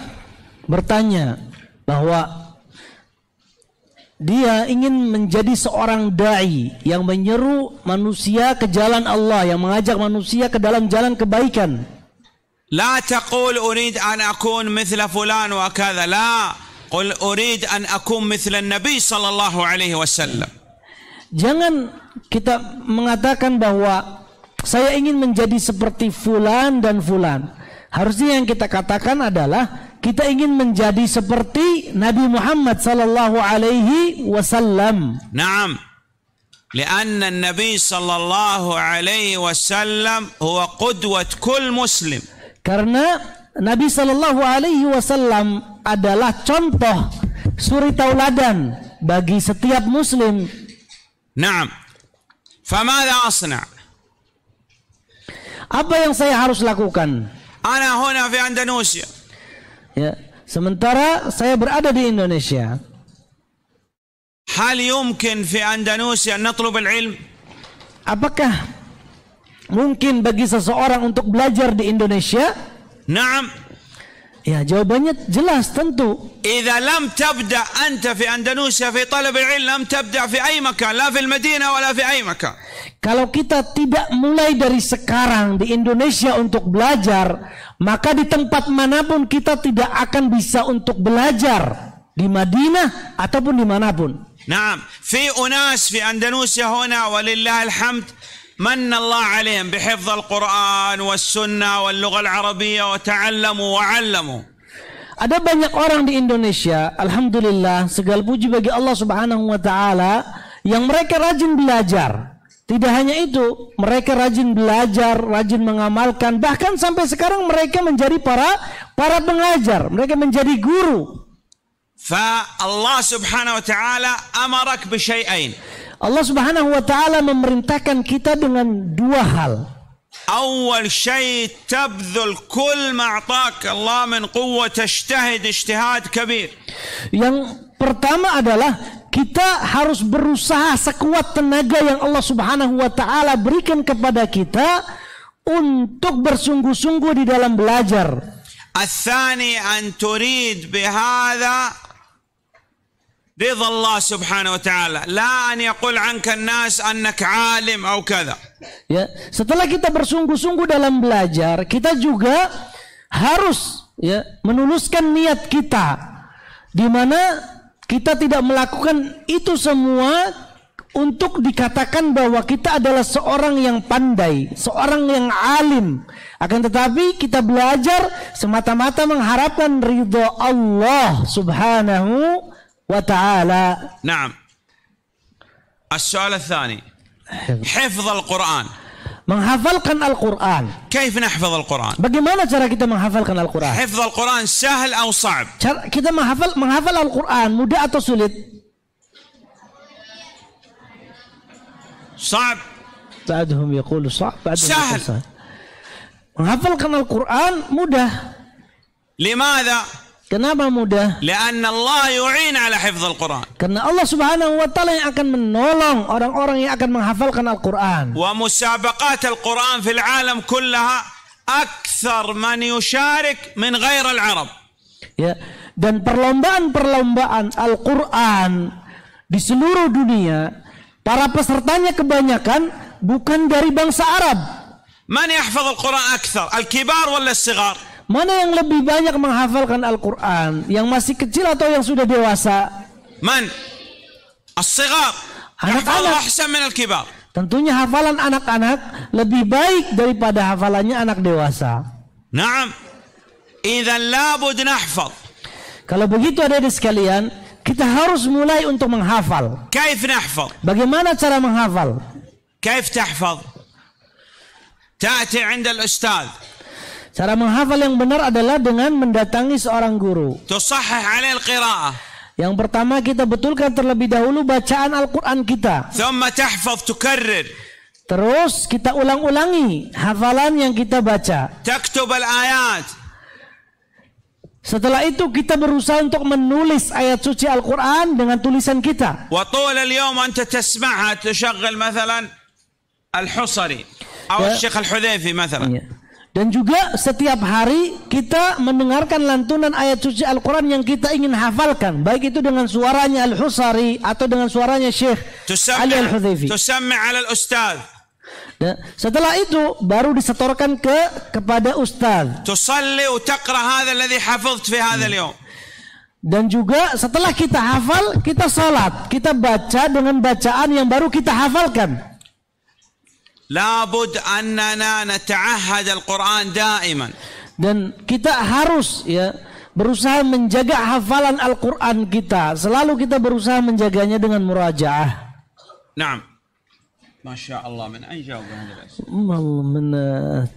bertanya bahwa dia ingin menjadi seorang dai yang menyeru manusia ke jalan Allah, yang mengajak manusia ke dalam jalan kebaikan. La taqul urid an akun mithla fulan wa kadza la, qul urid an akun mithla an-nabi sallallahu alaihi wasallam. Jangan kita mengatakan bahwa saya ingin menjadi seperti fulan dan fulan. Harusnya yang kita katakan adalah kita ingin menjadi seperti Nabi Muhammad sallallahu alaihi wasallam. Naam. Karena Nabi sallallahu alaihi wasallam huwa qudwat kull muslim. Karena Nabi sallallahu alaihi wasallam adalah contoh suri tauladan bagi setiap muslim. Naam. Famadha asna'? Apa yang saya harus lakukan? Ana huna fi Andalusia. Ya, sementara saya berada di Indonesia. Hal yumkin fi Andalusia natlub al-ilm? Apakah mungkin bagi seseorang untuk belajar di Indonesia? Naam. Ya, jawabannya jelas tentu. Idza lam tabda anta fi Andalusia fi talab al-ilm lam tabda fi ay makan, la fi al-Madinah wala fi ay makan. Kalau kita tidak mulai dari sekarang di Indonesia untuk belajar, maka di tempat manapun kita tidak akan bisa untuk belajar, di Madinah ataupun dimanapun. Naam, fi unas fi Andalusia huna walillahil hamd manna Allah alaihim bihifz al-Quran was-sunnah wal-lugha al-arabiyyah wa ta'allamu wa 'allamu. Ada banyak orang di Indonesia, alhamdulillah, segala puji bagi Allah Subhanahu wa taala yang mereka rajin belajar. Tidak hanya itu, mereka rajin belajar, rajin mengamalkan, bahkan sampai sekarang mereka menjadi para para pengajar, mereka menjadi guru. Fa Allah Subhanahu wa taala amarak bi syai'ain. Allah Subhanahu wa taala memerintahkan kita dengan dua hal. Awal syai' tabdhul kull ma ataka Allah min quwwah tajtahid ijtihad kabir. Yang pertama adalah kita harus berusaha sekuat tenaga yang Allah Subhanahu wa taala berikan kepada kita untuk bersungguh-sungguh di dalam belajar. Ats-tsani an turid bihadza ridha Allah Subhanahu wa taala, la an yaqul 'anka an-nas annaka 'alim aw kadza. Ya, setelah kita bersungguh-sungguh dalam belajar, kita juga harus ya menuluskan niat kita di mana kita tidak melakukan itu semua untuk dikatakan bahwa kita adalah seorang yang pandai, seorang yang alim. Akan tetapi kita belajar semata-mata mengharapkan ridha Allah subhanahu wa ta'ala. Naam. As-su'al ats-tsani. Hifdz al-Qur'an. Menghafalkan Al-Qur'an. Kaif nahfadz al-Qur'an? Bagaimana cara kita menghafalkan Al-Qur'an? Hifdz al-Qur'an sahal aw sa'b? Cara kita menghafal menghafal Al-Qur'an mudah atau sulit? صعب بعدهم يقولوا صعب بعدهم سهل يقول menghafalkan Al-Qur'an mudah. Limadha? Kenapa mudah? Karena Allah yu'in ala hifdz al-Qur'an. Karena Allah Subhanahu wa taala yang akan menolong orang-orang yang akan menghafalkan Al-Qur'an. Wa musabaqat al-Qur'an fil 'alam kullaha akthar man yusharik min ghair al-'arab. Ya, dan perlombaan-perlombaan Al-Qur'an di seluruh dunia, para pesertanya kebanyakan bukan dari bangsa Arab. Mana yahfaz al-Quran akthar, al-kibar wala as-sighar? Mana yang lebih banyak menghafalkan Al-Quran, yang masih kecil atau yang sudah dewasa? Man as-sighar anak-anak ahsan min al-kibar. Tentunya hafalan anak-anak lebih baik daripada hafalannya anak dewasa. Naam. Idzan la bud nahfaz. Kalau begitu adik-adik sekalian, kita harus mulai untuk menghafal. Kaif nahfaz? Bagaimana cara menghafal? Kaif tahfaz? Ta'ti 'inda al-ustadz. Cara menghafal yang benar adalah dengan mendatangi seorang guru. Tusahhih 'alaihi al-qira'ah. Yang pertama kita betulkan terlebih dahulu bacaan Al-Qur'an kita. Thumma tahfaz tukarrir. Terus kita ulang-ulangi hafalan yang kita baca. Taktub al-ayat. Setelah itu kita berusaha untuk menulis ayat suci Al-Qur'an dengan tulisan kita. Wa طول اليوم أنت تسمعها تشغل مثلا الحصري أو الشيخ الحذيفي مثلا. Dan juga setiap hari kita mendengarkan lantunan ayat suci Al-Qur'an yang kita ingin hafalkan, baik itu dengan suaranya Al-Husari atau dengan suaranya Syekh Ali Al-Hudzaifi. تسمع على الأستاذ. Dan setelah itu baru disetorkan ke kepada ustaz. Tusalli wa taqra hadha alladhi hafizta fi hadha al-yawm. Dan juga setelah kita hafal, kita salat, kita baca dengan bacaan yang baru kita hafalkan. La bud annana nata'ahhad al-Qur'an daiman. Dan kita harus ya berusaha menjaga hafalan Al-Qur'an kita. Selalu kita berusaha menjaganya dengan murajaah. Naam. Masya Allah, من أين جاوب هذا الأسئلة؟ من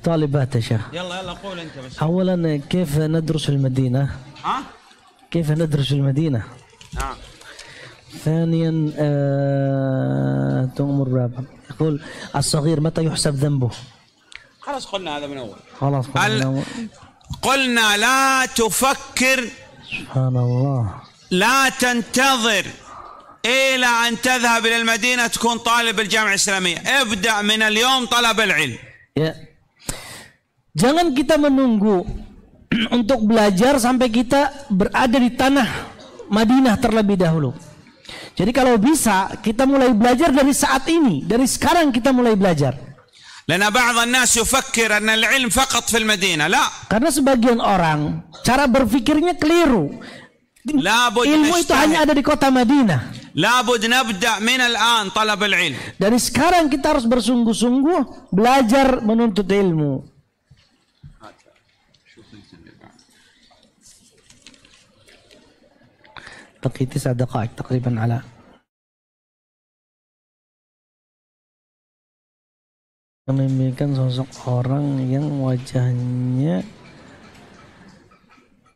طالبات يا شيخ. يلا يلا قول أنت بس. أولا كيف ندرس في المدينة؟ ها؟ كيف ندرس في المدينة؟ نعم. ثانيا آه... تؤمر رابع. يقول الصغير متى يحسب ذنبه؟ خلاص قلنا هذا من أول. خلاص قلنا ال... من أول. قلنا لا تفكر. سبحان الله. لا تنتظر. إلى أن تذهب إلى المدينة تكون طالب الجامعة الإسلامية. ابدأ من اليوم طلب العلم. Ya. Jangan kita menunggu untuk belajar sampai kita berada di tanah Madinah terlebih dahulu. Jadi kalau bisa kita mulai belajar dari saat ini, dari sekarang kita mulai belajar. Karena sebagian orang cara berpikirnya keliru. Ilmu itu hanya ada di kota Madinah. Dari sekarang kita harus bersungguh-sungguh belajar menuntut ilmu. Baqi sembilan دقائق تقريبا على memimpikan sosok orang yang wajahnya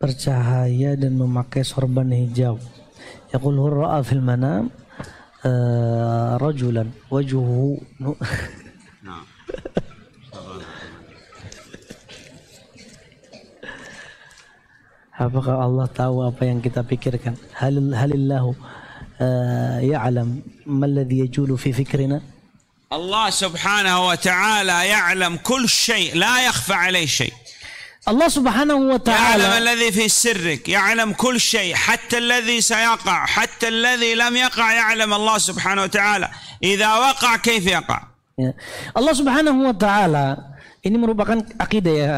bercahaya dan memakai sorban hijau. يقول هو رأى في المنام رجلا وجهه نعم apakah Allah tahu apa yang kita pikirkan? هل هل الله يعلم ما الذي يجول في فكرنا؟ الله سبحانه وتعالى يعلم كل شيء لا يخفى عليه شيء. Allah Subhanahu wa ta'ala يعلم الذي في سرك يعلم كل شيء حتى الذي سيقع حتى الذي لم يقع يعلم الله سبحانه وتعالى إذا وقع كيف يقع. Allah Subhanahu wa ta'ala Ini merupakan akidah ya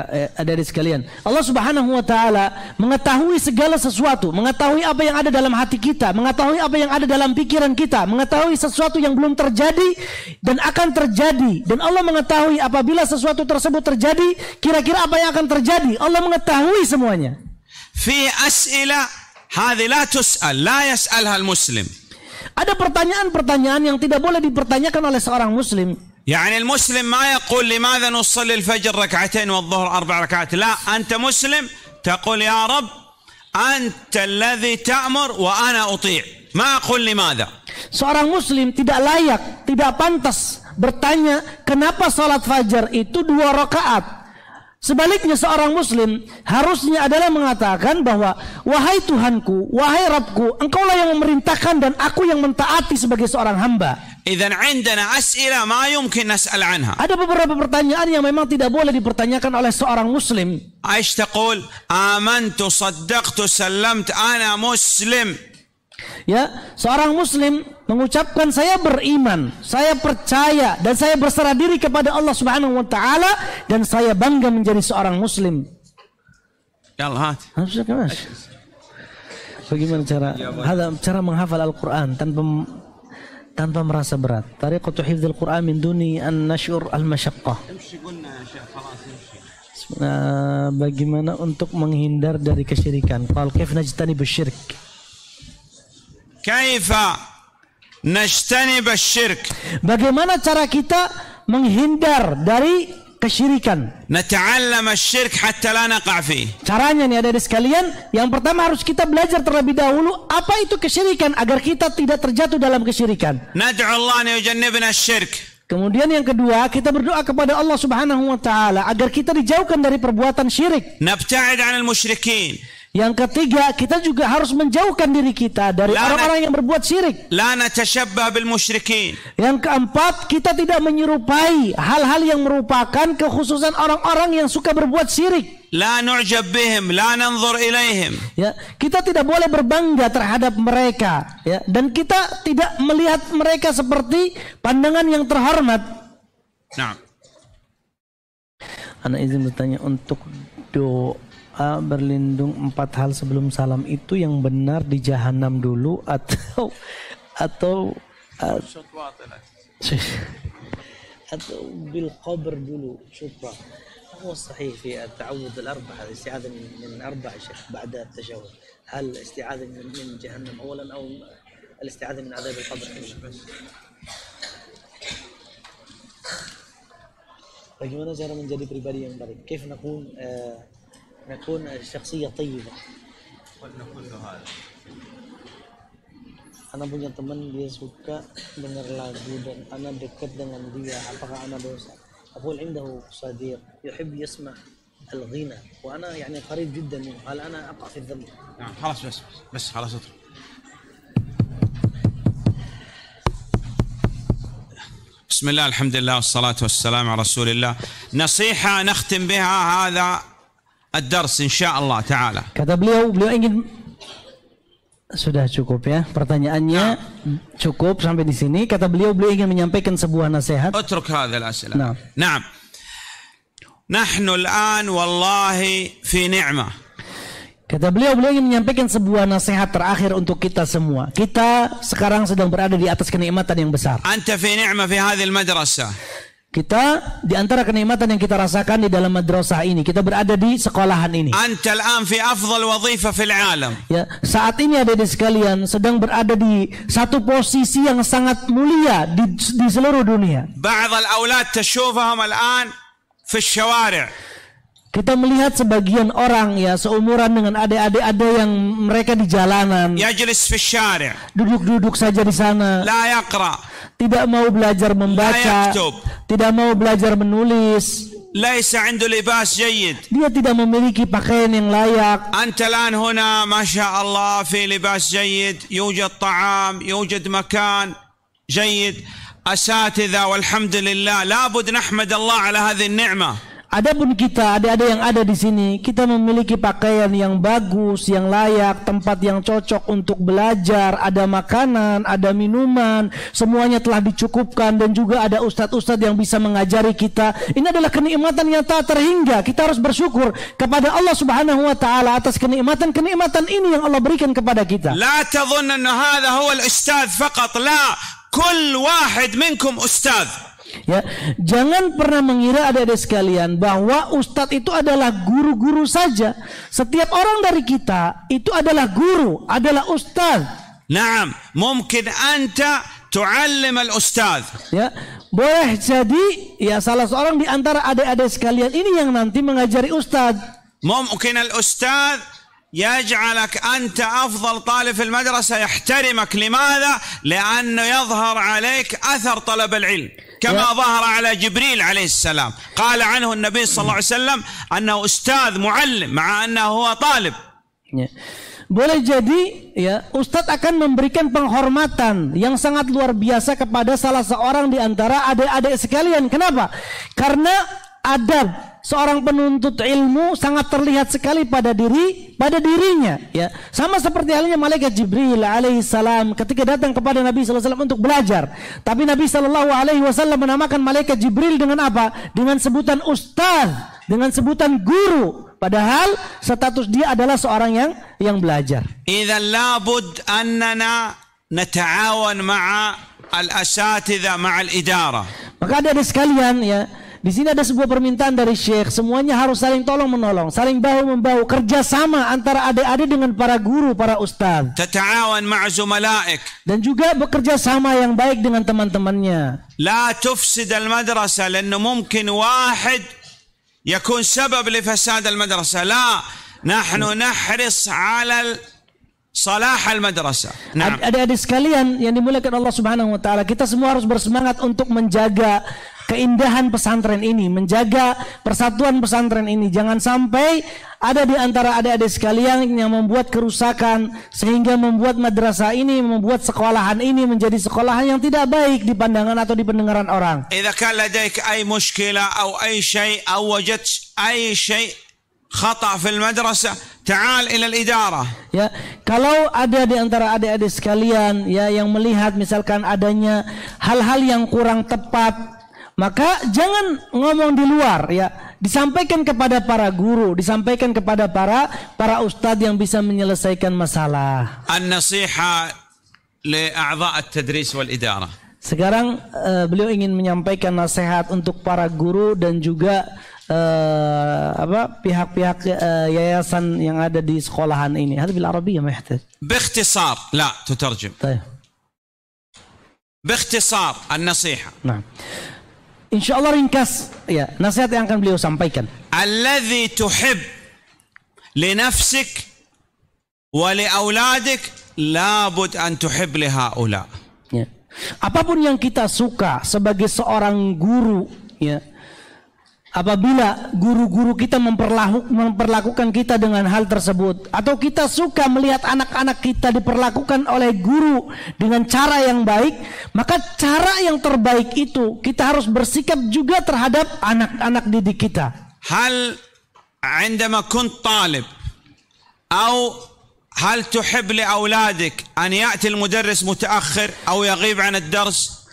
dari sekalian. Allah Subhanahu wa taala mengetahui segala sesuatu, mengetahui apa yang ada dalam hati kita, mengetahui apa yang ada dalam pikiran kita, mengetahui sesuatu yang belum terjadi dan akan terjadi. Dan Allah mengetahui apabila sesuatu tersebut terjadi, kira-kira apa yang akan terjadi. Allah mengetahui semuanya. Fi as'ila hadhi la tus'al, la yas'alha al-muslim. Ada pertanyaan-pertanyaan yang tidak boleh dipertanyakan oleh seorang muslim. يعني المسلم ما يقول لماذا نصلي الفجر ركعتين والظهر أربع ركعات لا أنت مسلم تقول يا رب أنت الذي تأمر وأنا أطيع ما أقول لماذا seorang muslim tidak layak tidak pantas bertanya kenapa salat fajar itu dua rakaat sebaliknya seorang muslim harusnya adalah mengatakan bahwa wahai Tuhanku wahai Rabbku engkaulah yang memerintahkan dan aku yang mentaati sebagai seorang hamba. إذن عندنا أسئلة ما يمكن نسأل عنها. Ada beberapa pertanyaan yang memang tidak boleh dipertanyakan oleh seorang muslim. عائشة تقول آمنت صدقت سلمت أنا مسلم. Ya, seorang muslim mengucapkan saya beriman, saya percaya dan saya berserah diri kepada Allah Subhanahu wa taala dan saya bangga menjadi seorang muslim. Ya Allah. Bagaimana cara? Ada cara menghafal Al-Qur'an tanpa tanpa merasa berat. Tariqatu hifdzil Qur'an min duni an nashur al-masyaqqah. Nah, bagaimana untuk menghindar dari kesyirikan? Qal kaifa najtanibu syirk? Kaifa najtanibu syirk? Bagaimana cara kita menghindar dari kesyirikan? Nata'allama asy-syirk hatta la naqa' fihi. Caranya nih ada-ada sekalian, yang pertama harus kita belajar terlebih dahulu apa itu kesyirikan agar kita tidak terjatuh dalam kesyirikan. Nad'u Allah an yujannibna asy-syirk. Kemudian yang kedua, kita berdoa kepada Allah Subhanahu wa taala agar kita dijauhkan dari perbuatan syirik. Nabta'id 'anil musyrikin. Yang ketiga, kita juga harus menjauhkan diri kita dari orang-orang yang berbuat syirik. La natashabbah bil musyrikin. Yang keempat, kita tidak menyerupai hal-hal yang merupakan kekhususan orang-orang yang suka berbuat syirik. La nu'jab bihim, la nanzur ilaihim. Ya, kita tidak boleh berbangga terhadap mereka, ya, dan kita tidak melihat mereka seperti pandangan yang terhormat. Nah. Ana izin bertanya untuk doa. Berlindung empat hal sebelum salam itu yang benar di jahanam dulu atau atau atau, atau bil qabr dulu syutra هو صحيح في التعوذ الأربعة الاستعاذة من أربع شيء بعد التشهد هل الاستعاذة من جهنم أولا أو الاستعاذة من عذاب القبر bagaimana cara menjadi pribadi yang baik كيف نكون نكون شخصية طيبة. Ana punya teman dia suka dengar lagu dan ana dekat dengan dia. Apakah ana dosa? أقول عنده صديق يحب يسمع الغنى وأنا يعني قريب جدا منه. هل أنا أقع في الذنب؟ نعم خلاص بس بس خلاص اطلع. بسم الله الحمد لله والصلاة والسلام على رسول الله. نصيحة نختم بها هذا الدرس إن شاء الله تعالى. Kata beliau, beliau ingin sudah cukup ya pertanyaannya cukup sampai di sini. Kata beliau, beliau ingin menyampaikan sebuah nasihat. أترك هذه الأسئلة. نعم. نعم. نحن الآن والله في نعمة. Kata beliau, beliau ingin menyampaikan sebuah nasihat terakhir untuk kita semua. Kita sekarang sedang berada di atas kenikmatan yang besar. أنت في نعمة في هذه المدرسة. Kita di antara kenikmatan yang kita rasakan di dalam madrasah ini, kita berada di sekolahan ini. Anta al-an fi afdal wadhifah fil alam. Ya, saat ini adik-adik sekalian sedang berada di satu posisi yang sangat mulia di, di seluruh dunia. Ba'd al-aulad tashufahum al-an fi ash-shawari'. Kita melihat sebagian orang ya seumuran dengan adik-adik ada yang mereka di jalanan. Yajlis fi ash-shari'. Duduk-duduk saja di sana. La yaqra. Tidak mau belajar membaca, tidak mau belajar menulis. Dia tidak memiliki pakaian yang layak. Adapun kita, adik-adik yang ada di sini, kita memiliki pakaian yang bagus, yang layak, tempat yang cocok untuk belajar, ada makanan, ada minuman, semuanya telah dicukupkan, dan juga ada ustadz-ustadz yang bisa mengajari kita. Ini adalah kenikmatan yang tak terhingga. Kita harus bersyukur kepada Allah Subhanahu wa taala atas kenikmatan-kenikmatan ini yang Allah berikan kepada kita. La tadhunna anna hadha huwa al-ustadz faqat, la, kull wahid minkum ustadz. Ya, jangan pernah mengira adik-adik sekalian bahwa ustadz itu adalah guru-guru saja. Setiap orang dari kita itu adalah guru, adalah ustadz. Naam, mungkin anta tu'allim al-ustadz. Ya, boleh jadi ya salah seorang di antara adik-adik sekalian ini yang nanti mengajari ustadz. Mungkin al-ustadz يجعلك أنت أفضل طالب في المدرسة يحترمك. لماذا؟ لأنه يظهر عليك أثر طلب العلم كما ظهر على جبريل عليه السلام، قال عنه النبي صلى الله عليه وسلم أنه أستاذ معلم مع أنه هو طالب. Boleh jadi ya ustadz akan memberikan penghormatan yang sangat luar biasa kepada salah seorang di antara adik-adik sekalian. Kenapa? Karena adab seorang penuntut ilmu sangat terlihat sekali pada diri pada dirinya, ya. Sama seperti halnya malaikat Jibril alaihissalam ketika datang kepada Nabi sallallahu alaihi wasallam untuk belajar, tapi Nabi sallallahu alaihi wasallam menamakan malaikat Jibril dengan apa? Dengan sebutan ustaz, dengan sebutan guru, padahal status dia adalah seorang yang yang belajar. Idzal la bud annana nata'awan ma'a al-asatidza ma'a al-idara. Maka ada sekalian ya, di sini ada sebuah permintaan dari Syekh, semuanya harus saling tolong menolong, saling bahu membahu, kerjasama antara adik-adik dengan para guru, para ustaz. Tata'awan ma'a zumalaik. Dan juga bekerja sama yang baik dengan teman-temannya. La tufsid al-madrasah, lannu mungkin wahid yakun sabab li fasad al-madrasah. La, nahnu nahris ala salah al-madrasah. Nah. Adik-adik sekalian yang dimuliakan Allah Subhanahu wa taala, kita semua harus bersemangat untuk menjaga keindahan pesantren ini, menjaga persatuan pesantren ini. Jangan sampai ada di antara adik-adik sekalian yang membuat kerusakan sehingga membuat madrasah ini, membuat sekolahan ini menjadi sekolahan yang tidak baik di pandangan atau di pendengaran orang. Jika ada ay mushkilah atau ay shay atau wajad ay shay khata fil madrasah, ta'al ila al-idarah. Ya, kalau ada di antara adik-adik sekalian ya yang melihat misalkan adanya hal-hal yang kurang tepat, maka jangan ngomong di luar ya, disampaikan kepada para guru, disampaikan kepada para para ustadz yang bisa menyelesaikan masalah. An-nasiha li a'dha' at-tadris wal idarah. Sekarang uh, beliau ingin menyampaikan nasihat untuk para guru dan juga uh, apa pihak-pihak uh, yayasan yang ada di sekolahan ini. Hadza bil arabiyyah mahtaj. Bikhtisar, la tutarjim. Baik. Bikhtisar an-nasiha. Nah. Insya Allah ringkas ya nasihat yang akan beliau sampaikan. Alladhi tuhib li nafsik wa li auladik la bud an tuhib li haula. Ya. Apapun yang kita suka sebagai seorang guru ya, apabila guru-guru kita memperlakukan kita dengan hal tersebut, atau kita suka melihat anak-anak kita diperlakukan oleh guru dengan cara yang baik, maka cara yang terbaik itu kita harus bersikap juga terhadap anak-anak didik kita. Hal عندما كنت طالب أو هل تحب لأولادك أن يأتي المدرس متأخر أو يغيب عن الدرس؟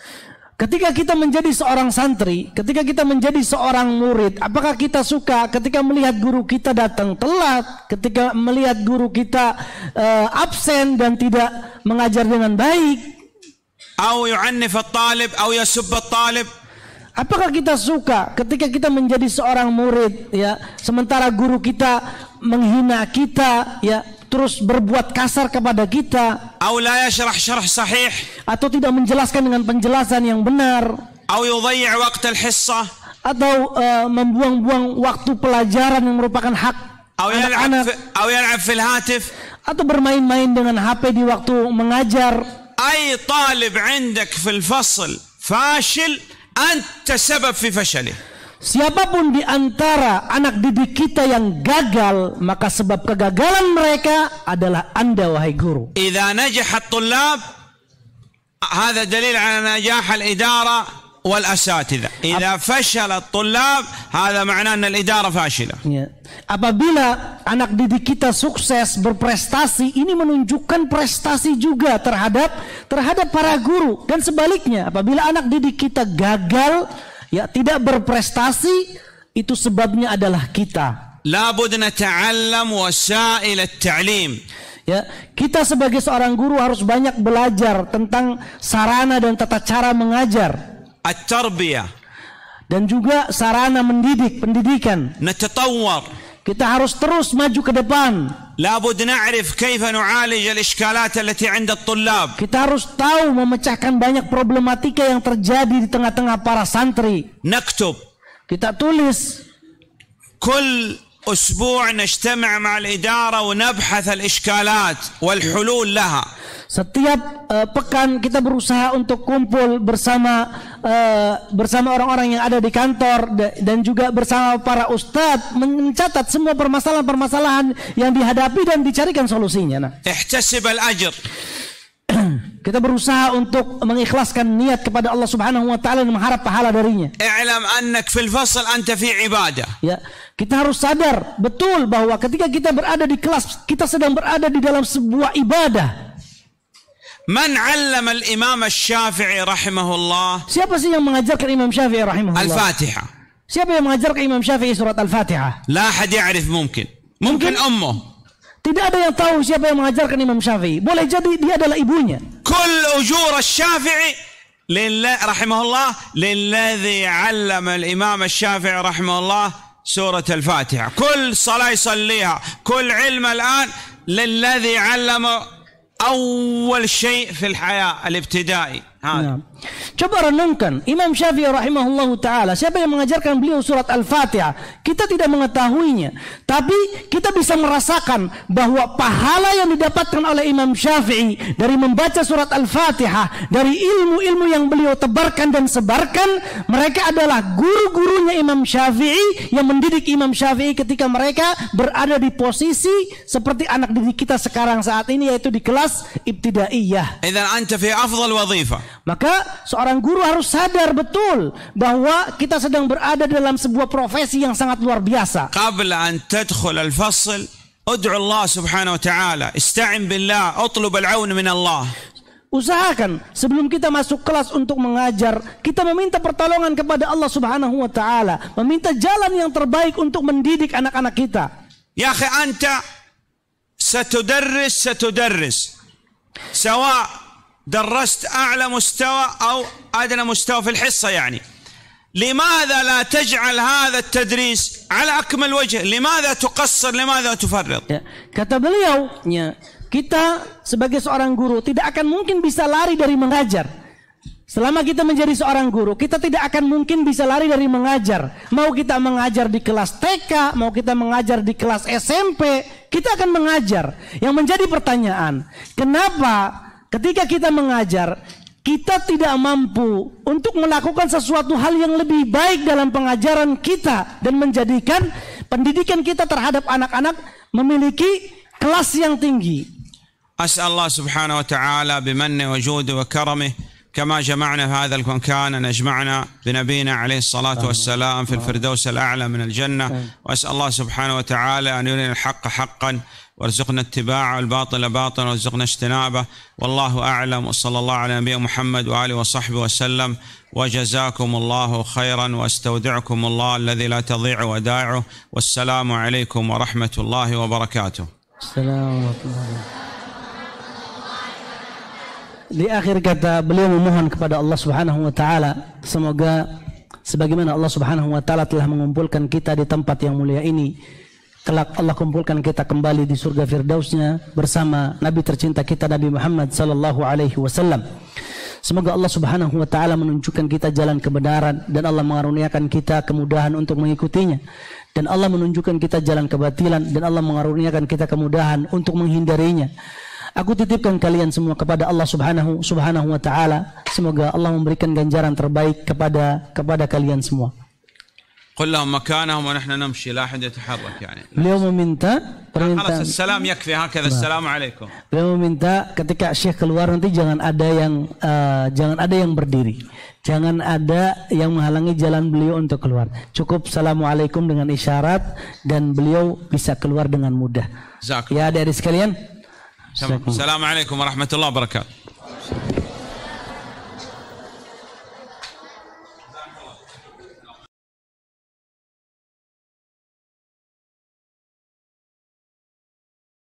Ketika kita menjadi seorang santri, ketika kita menjadi seorang murid, apakah kita suka ketika melihat guru kita datang telat, ketika melihat guru kita uh, absen dan tidak mengajar dengan baik? Apakah kita suka ketika kita menjadi seorang murid, ya, sementara guru kita menghina kita, ya, terus berbuat kasar kepada kita, atau tidak menjelaskan dengan penjelasan yang benar, atau uh, membuang-buang waktu pelajaran yang merupakan hak anak-anak, atau bermain-main dengan H P di waktu mengajar. Ay talib 'indak fil fasl fashil anta sabab fi fashali. Siapapun di antara anak didik kita yang gagal, maka sebab kegagalan mereka adalah Anda, wahai guru. Idza najaha at-tullab hadha dalil ala najah al-idara والأساتذة. إذا فشل الطلاب هذا معناه أن الإدارة فاشلة. Apabila anak didik kita sukses berprestasi, ini menunjukkan prestasi juga terhadap terhadap para guru, dan sebaliknya apabila anak didik kita gagal, ya tidak berprestasi, itu sebabnya adalah kita. La bud nata'allam wasail at-ta'lim. Ya, kita sebagai seorang guru harus banyak belajar tentang sarana dan tata cara mengajar. At-tarbiyah. Dan juga sarana mendidik, pendidikan. Natatawwar. Kita harus terus maju ke depan. La bud na'rif kaifa nu'alij al-ishkalat allati 'inda at-tullab. Kita harus tahu memecahkan banyak problematika yang terjadi di tengah-tengah para santri. Naktub. Kita tulis. Kul أسبوع نجتمع مع الإدارة ونبحث الإشكالات والحلول لها. Setiap uh, pekan kita berusaha untuk kumpul bersama uh, bersama orang-orang yang ada di kantor dan juga bersama para ustadz, mencatat semua permasalahan-permasalahan yang dihadapi dan dicarikan solusinya. Nah. احتسب الأجر. Kita berusaha untuk mengikhlaskan niat kepada Allah Subhanahu wa taala dan mengharap pahala darinya. I'lam annak fil fasl anta fi ibadah. Ya, kita harus sadar betul bahwa ketika kita berada di kelas, kita sedang berada di dalam sebuah ibadah. Man 'allama al-Imam Asy-Syafi'i rahimahullah. Siapa sih yang mengajarkan Imam Syafi'i rahimahullah? Al-Fatihah. Siapa yang mengajarkan Imam Syafi'i surat Al-Fatihah? La ahad ya'rif mungkin. Mungkin ummuh. Tidak ada yang tahu siapa yang mengajarkan Imam Syafi'i. Boleh jadi dia adalah ibunya. Kull ujur Asy-Syafi'i lillah rahimahullah lilladzi 'allama al-Imam Asy-Syafi'i rahimahullah surah Al-Fatihah. Kull shalah yusalliha, kull 'ilma al-an lilladzi 'allama awal syai' fil hayat al-ibtida'i. Nah. Coba renungkan Imam Syafi'i rahimahullahu ta'ala, siapa yang mengajarkan beliau surat Al-Fatihah? Kita tidak mengetahuinya, tapi kita bisa merasakan bahwa pahala yang didapatkan oleh Imam Syafi'i dari membaca surat Al-Fatihah, dari ilmu-ilmu yang beliau tebarkan dan sebarkan, mereka adalah guru-gurunya Imam Syafi'i yang mendidik Imam Syafi'i ketika mereka berada di posisi seperti anak didik kita sekarang saat ini, yaitu di kelas ibtidaiyah. Idzan anta fi afdal wadhifah. Maka seorang guru harus sadar betul bahwa kita sedang berada dalam sebuah profesi yang sangat luar biasa. Qabla an tadkhul al-fasl, ud'u Allah subhanahu wa ta'ala, ista'in billah, utlub al-'aun min Allah. Usahakan sebelum kita masuk kelas untuk mengajar, kita meminta pertolongan kepada Allah subhanahu wa ta'ala, meminta jalan yang terbaik untuk mendidik anak-anak kita. Ya akhi, anta satudarris satudarris sawa درست أعلى مستوى أو أدنى مستوى في الحصة، يعني لماذا لا تجعل هذا التدريس على أكمل وجه؟ لماذا تقصر؟ لماذا تفرط؟ kata beliau, kita sebagai seorang guru tidak akan mungkin bisa lari dari mengajar. Selama kita menjadi seorang guru, kita tidak akan mungkin bisa lari dari mengajar. Mau kita mengajar di kelas T K, mau kita mengajar di kelas S M P, kita akan mengajar. Yang menjadi pertanyaan, kenapa ketika kita mengajar, kita tidak mampu untuk melakukan sesuatu hal yang lebih baik dalam pengajaran kita dan menjadikan pendidikan kita terhadap anak-anak memiliki kelas yang tinggi. As'allah subhanahu wa ta'ala bimanni wa judi wa karamih kama jama'na hadha al-kunkan najma'na binabina alaihi salatu wassalam fil firdaus al-a'la min al-jannah. As'allah subhanahu wa ta'ala an yurina al-haqqa haqqan وارزقنا اتباعه والباطل باطلا وارزقنا اجتنابه والله أعلم وصلى الله على نبينا محمد وآله وصحبه وسلم وجزاكم الله خيرا واستودعكم الله الذي لا تضيع ودائعه والسلام عليكم ورحمة الله وبركاته. السلام ورحمة الله. Di akhir kata beliau memohon kepada Allah Subhanahu wa taala, semoga sebagaimana Allah Subhanahu wa taala telah mengumpulkan kita di tempat yang mulia ini, kelak Allah kumpulkan kita kembali di surga firdausnya bersama Nabi tercinta kita Nabi Muhammad sallallahu alaihi wasallam. Semoga Allah subhanahu wa ta'ala menunjukkan kita jalan kebenaran dan Allah mengaruniakan kita kemudahan untuk mengikutinya, dan Allah menunjukkan kita jalan kebatilan dan Allah mengaruniakan kita kemudahan untuk menghindarinya. Aku titipkan kalian semua kepada Allah subhanahu subhanahu wa ta'ala, semoga Allah memberikan ganjaran terbaik kepada kepada kalian semua. قل لهم مكانهم ونحن نمشي، لا أحد يتحرك يعني. Beliau meminta, permintaan. Salam yakfi, hakadha assalamu alaikum. Beliau meminta ketika Syekh keluar nanti jangan ada yang uh, jangan ada yang berdiri, jangan ada yang menghalangi jalan beliau untuk keluar. Cukup assalamualaikum dengan isyarat dan beliau bisa keluar dengan mudah. Zakum. Ya dari sekalian. Assalamualaikum warahmatullahi wabarakatuh.